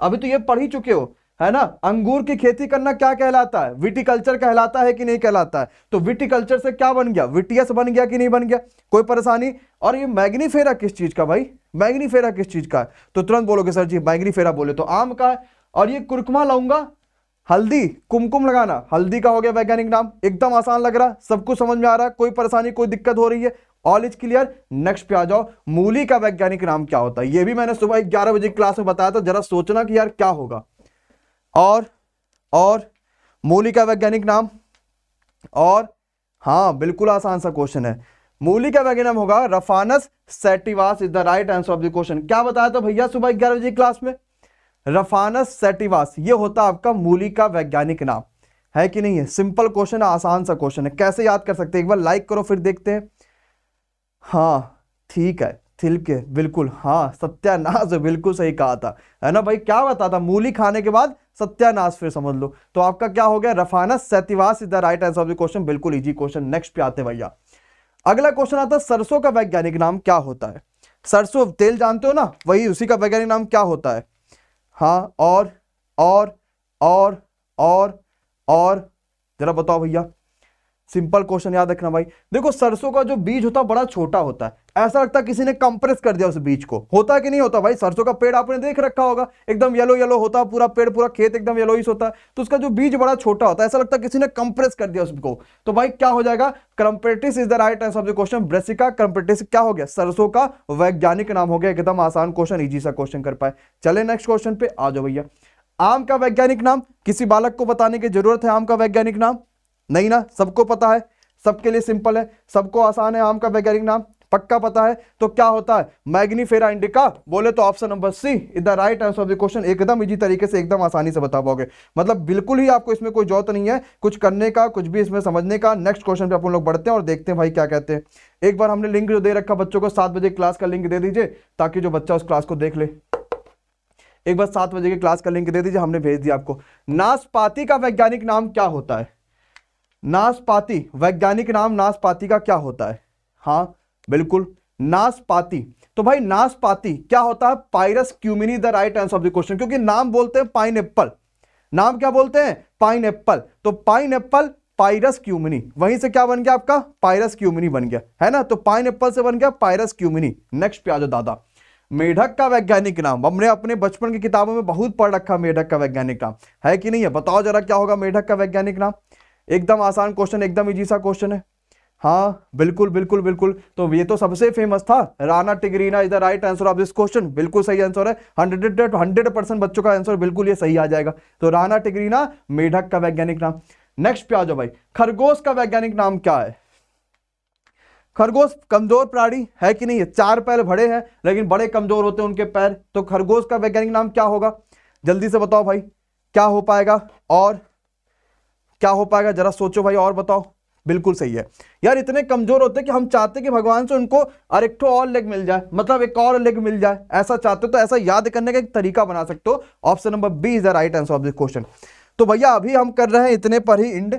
अभी तो ये पढ़ ही चुके हो, है ना? अंगूर की खेती करना क्या कहलाता है? विटिकल्चर कहलाता है कि नहीं कहलाता है? तो विटिकल्चर से क्या बन गया? विटियस बन गया कि नहीं बन गया? कोई परेशानी? और ये मैग्नीफेरा किस चीज का भाई? मैग्नीफेरा किस चीज का है? तो तुरंत बोलोगे सर जी मैग्नीफेरा बोले तो आम का है। और ये कुरकुमा लाऊंगा, हल्दी, कुमकुम लगाना, हल्दी का हो गया वैज्ञानिक नाम। एकदम आसान लग रहा, सब कुछ समझ में आ रहा, कोई परेशानी कोई दिक्कत हो रही है? All is clear. नेक्स्ट पे आ जाओ। मूली का वैज्ञानिक नाम क्या होता है? ये भी मैंने सुबह ग्यारह बजे क्लास में बताया था, जरा सोचना कि यार क्या होगा। और और मूली का वैज्ञानिक नाम और हाँ बिल्कुल आसान सा क्वेश्चन है। मूली का वैज्ञानिक नाम होगा Raphanus sativus is the right answer of the question. क्या बताया था भैया सुबह ग्यारह बजे क्लास में? रफानस सैटिवास, ये होता आपका मूली का वैज्ञानिक नाम, है कि नहीं है? सिंपल क्वेश्चन है, आसान सा क्वेश्चन है। कैसे याद कर सकते हैं एक बार लाइक करो फिर देखते हैं। हाँ ठीक है, थिलके बिल्कुल, हाँ सत्यानाश, बिल्कुल सही कहा था, है ना भाई? क्या बताता? मूली खाने के बाद सत्यानाश, फिर समझ लो। तो आपका क्या हो गया? Raphanus sativus is the right answer of the question. बिल्कुल इजी क्वेश्चन। नेक्स्ट पे आते भैया। अगला क्वेश्चन आता है सरसों का वैज्ञानिक नाम क्या होता है? सरसों तेल जानते हो ना, वही उसी का वैज्ञानिक नाम क्या होता है? हाँ और और और और और जरा बताओ भैया। सिंपल क्वेश्चन याद रखना भाई। देखो सरसों का जो बीज होता है बड़ा छोटा होता है, ऐसा लगता है किसी ने कंप्रेस कर दिया उस बीज को, होता है कि नहीं होता भाई? सरसों का पेड़ आपने देख रखा होगा, एकदम येलो येलो होता है पूरा पेड़, पूरा खेत एकदम येलोइश होता है। तो उसका जो बीज बड़ा छोटा होता है, ऐसा लगता है किसी ने कंप्रेस कर दिया उसको। तो भाई क्या हो जाएगा? Campestris is the right answer of the question. Brassica campestris क्या हो गया? सरसों का वैज्ञानिक नाम हो गया। एकदम आसान क्वेश्चन, इजी सा क्वेश्चन कर पाए। चले नेक्स्ट क्वेश्चन पे आ जाओ भैया। आम का वैज्ञानिक नाम किसी बालक को बताने की जरूरत है? आम का वैज्ञानिक नाम नहीं ना, सबको पता है, सबके लिए सिंपल है, सबको आसान है। आम का वैज्ञानिक नाम पक्का पता है, तो क्या होता है? मैग्नीफेरा इंडिका, बोले तो option number C is the right answer of the question. एकदम इजी तरीके से, एकदम आसानी से बता पाओगे, मतलब बिल्कुल ही आपको इसमें कोई जरूरत नहीं है कुछ करने का, कुछ भी इसमें समझने का। नेक्स्ट क्वेश्चन पे अपन लोग बढ़ते हैं और देखते हैं भाई क्या कहते हैं। एक बार हमने लिंक जो दे रखा बच्चों को, सात बजे क्लास का लिंक दे दीजिए ताकि जो बच्चा उस क्लास को देख ले। एक बार सात बजे की क्लास का लिंक दे दीजिए, हमने भेज दिया आपको। नाशपाती का वैज्ञानिक नाम क्या होता है? नाशपाती वैज्ञानिक नाम नाशपाती का क्या होता है? हाँ बिल्कुल नाशपाती। तो भाई नाशपाती क्या होता है? Pyrus communis the right answer of the question, क्योंकि नाम बोलते हैं पाइनएप्पल। नाम क्या बोलते हैं? पाइनएप्पल। तो पाइनएप्पल पाइरस क्यूमिनी, वहीं से क्या बन गया आपका? पाइरस क्यूमिनी बन गया, है ना। तो पाइनएप्पल से बन गया पाइरस क्यूमिनी। नेक्स्ट पे आ जाओ दादा, मेढक का वैज्ञानिक नाम। हमने अपने बचपन की किताबों में बहुत पढ़ रखा मेढक का वैज्ञानिक नाम, है कि नहीं है? बताओ जरा क्या होगा मेढक का वैज्ञानिक नाम। एकदम आसान क्वेश्चन, एकदम इजी सा क्वेश्चन है। हाँ बिल्कुल बिल्कुल बिल्कुल। तो ये तो सबसे फेमस था, Rana tigrina is the right answer of this question. बिल्कुल सही आंसर है, हंड्रेड हंड्रेड परसेंट बच्चों का आंसर बिल्कुल ये सही आ जाएगा। तो राना टिगरीना मेढक का वैज्ञानिक नाम। नेक्स्ट पे आ जाओ भाई, खरगोश का वैज्ञानिक नाम क्या है? खरगोश कमजोर प्राणी है कि नहीं है? चार पैर बड़े हैं लेकिन बड़े कमजोर होते हैं उनके पैर। तो खरगोश का वैज्ञानिक नाम क्या होगा? जल्दी से बताओ भाई क्या हो पाएगा, और क्या हो पाएगा जरा सोचो भाई और बताओ। बिल्कुल सही है यार, इतने कमजोर होते कि हम चाहते कि भगवान से उनको अरेक्टो और लेग मिल जाए, मतलब एक और लेग मिल जाए, ऐसा चाहते हो। तो ऐसा याद करने का एक तरीका बना सकते हो। Option number B is the right answer of this question. तो भैया अभी हम कर रहे हैं इतने पर ही इंड,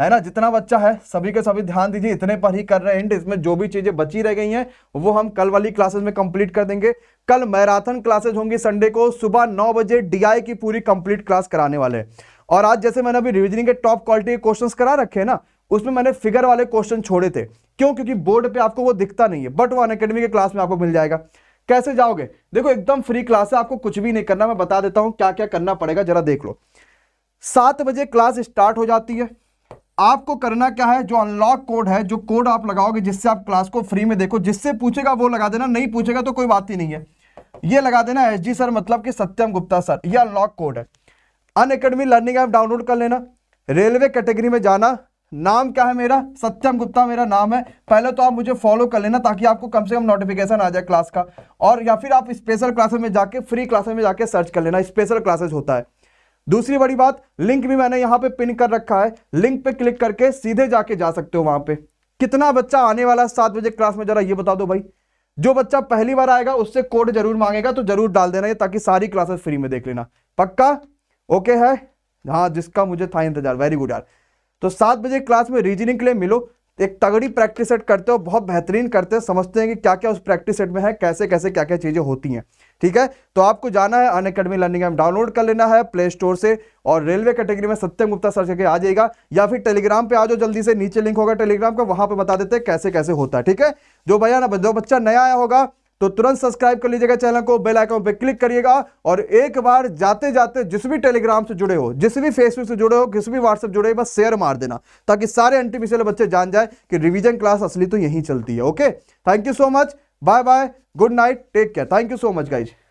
है ना। जितना बच्चा है सभी के सभी ध्यान दीजिए, इतने पर ही कर रहे हैं एंड। इसमें जो भी चीजें बची रह गई हैं वो हम कल वाली क्लासेस में कंप्लीट कर देंगे। कल मैराथन क्लासेस होंगी संडे को, सुबह नौ बजे डीआई की पूरी कंप्लीट क्लास कराने वाले हैं। और आज जैसे मैंने अभी रिविजनिंग के टॉप क्वालिटी के क्वेश्चंस करा रखे हैं ना, उसमें मैंने फिगर वाले क्वेश्चन छोड़े थे। क्यों? क्योंकि बोर्ड पे आपको वो दिखता नहीं है, बट वो अनअकैडमी के क्लास में आपको मिल जाएगा। कैसे जाओगे? देखो एकदम फ्री क्लास है, आपको कुछ भी नहीं करना। मैं बता देता हूँ क्या क्या करना पड़ेगा, जरा देख लो। सात बजे क्लास स्टार्ट हो जाती है। आपको करना क्या है, जो अनलॉक कोड है, जो कोड आप लगाओगे जिससे आप क्लास को फ्री में देखो, जिससे पूछेगा वो लगा देना, नहीं पूछेगा तो कोई बात ही नहीं है। ये लगा देना एस जी सर, मतलब कि सत्यम गुप्ता सर, ये अनलॉक कोड है। अनअकैडमी लर्निंग ऐप डाउनलोड कर लेना, रेलवे कैटेगरी में जाना। नाम क्या है मेरा? सत्यम गुप्ता मेरा नाम है। पहले तो आप मुझे फॉलो कर लेना ताकि आपको कम से कम नोटिफिकेशन आ जाए क्लास का, और या फिर आप स्पेशल क्लासेस में जाके, फ्री क्लासेस में जाके सर्च कर लेना, स्पेशल क्लासेस होता है। दूसरी बड़ी बात, लिंक भी मैंने यहाँ पे पिन कर रखा है, लिंक पे क्लिक करके सीधे जाके जा सकते हो वहां पे। कितना बच्चा आने वाला है सात बजे क्लास में, जरा ये बता दो भाई। जो बच्चा पहली बार आएगा उससे कोड जरूर मांगेगा, तो जरूर डाल देना ये, ताकि सारी क्लासेस फ्री में देख लेना। पक्का ओके है? हाँ, जिसका मुझे था इंतजार, वेरी गुड यार। तो सात बजे क्लास में रीजनिंग के लिए मिलो, एक तगड़ी प्रैक्टिस सेट करते हो, बहुत बेहतरीन करते हैं, समझते हैं कि क्या क्या उस प्रैक्टिस सेट में है, कैसे कैसे क्या क्या चीज़ें होती हैं। ठीक है, तो आपको जाना है अनअकैडमी लर्निंग ऐप डाउनलोड कर लेना है प्ले स्टोर से, और रेलवे कैटेगरी में सत्यम गुप्ता सर्च करके आ जाएगा, या फिर टेलीग्राम पे आ जाओ जल्दी से, नीचे लिंक होगा टेलीग्राम का, वहाँ पे बता देते हैं कैसे कैसे होता है। ठीक है, जो भैया ना जो बच्चा नया आया होगा तो तुरंत सब्सक्राइब कर लीजिएगा चैनल को, बेल आइकन पर क्लिक करिएगा, और एक बार जाते जाते जिस भी टेलीग्राम से जुड़े हो, जिस भी फेसबुक से जुड़े हो, किसी भी व्हाट्सएप जुड़े हो, बस शेयर मार देना ताकि सारे एनटीपीसी वाले बच्चे जान जाए कि रिवीजन क्लास असली तो यहीं चलती है। Okay, thank you so much, bye bye, good night, take care, thank you so much guys.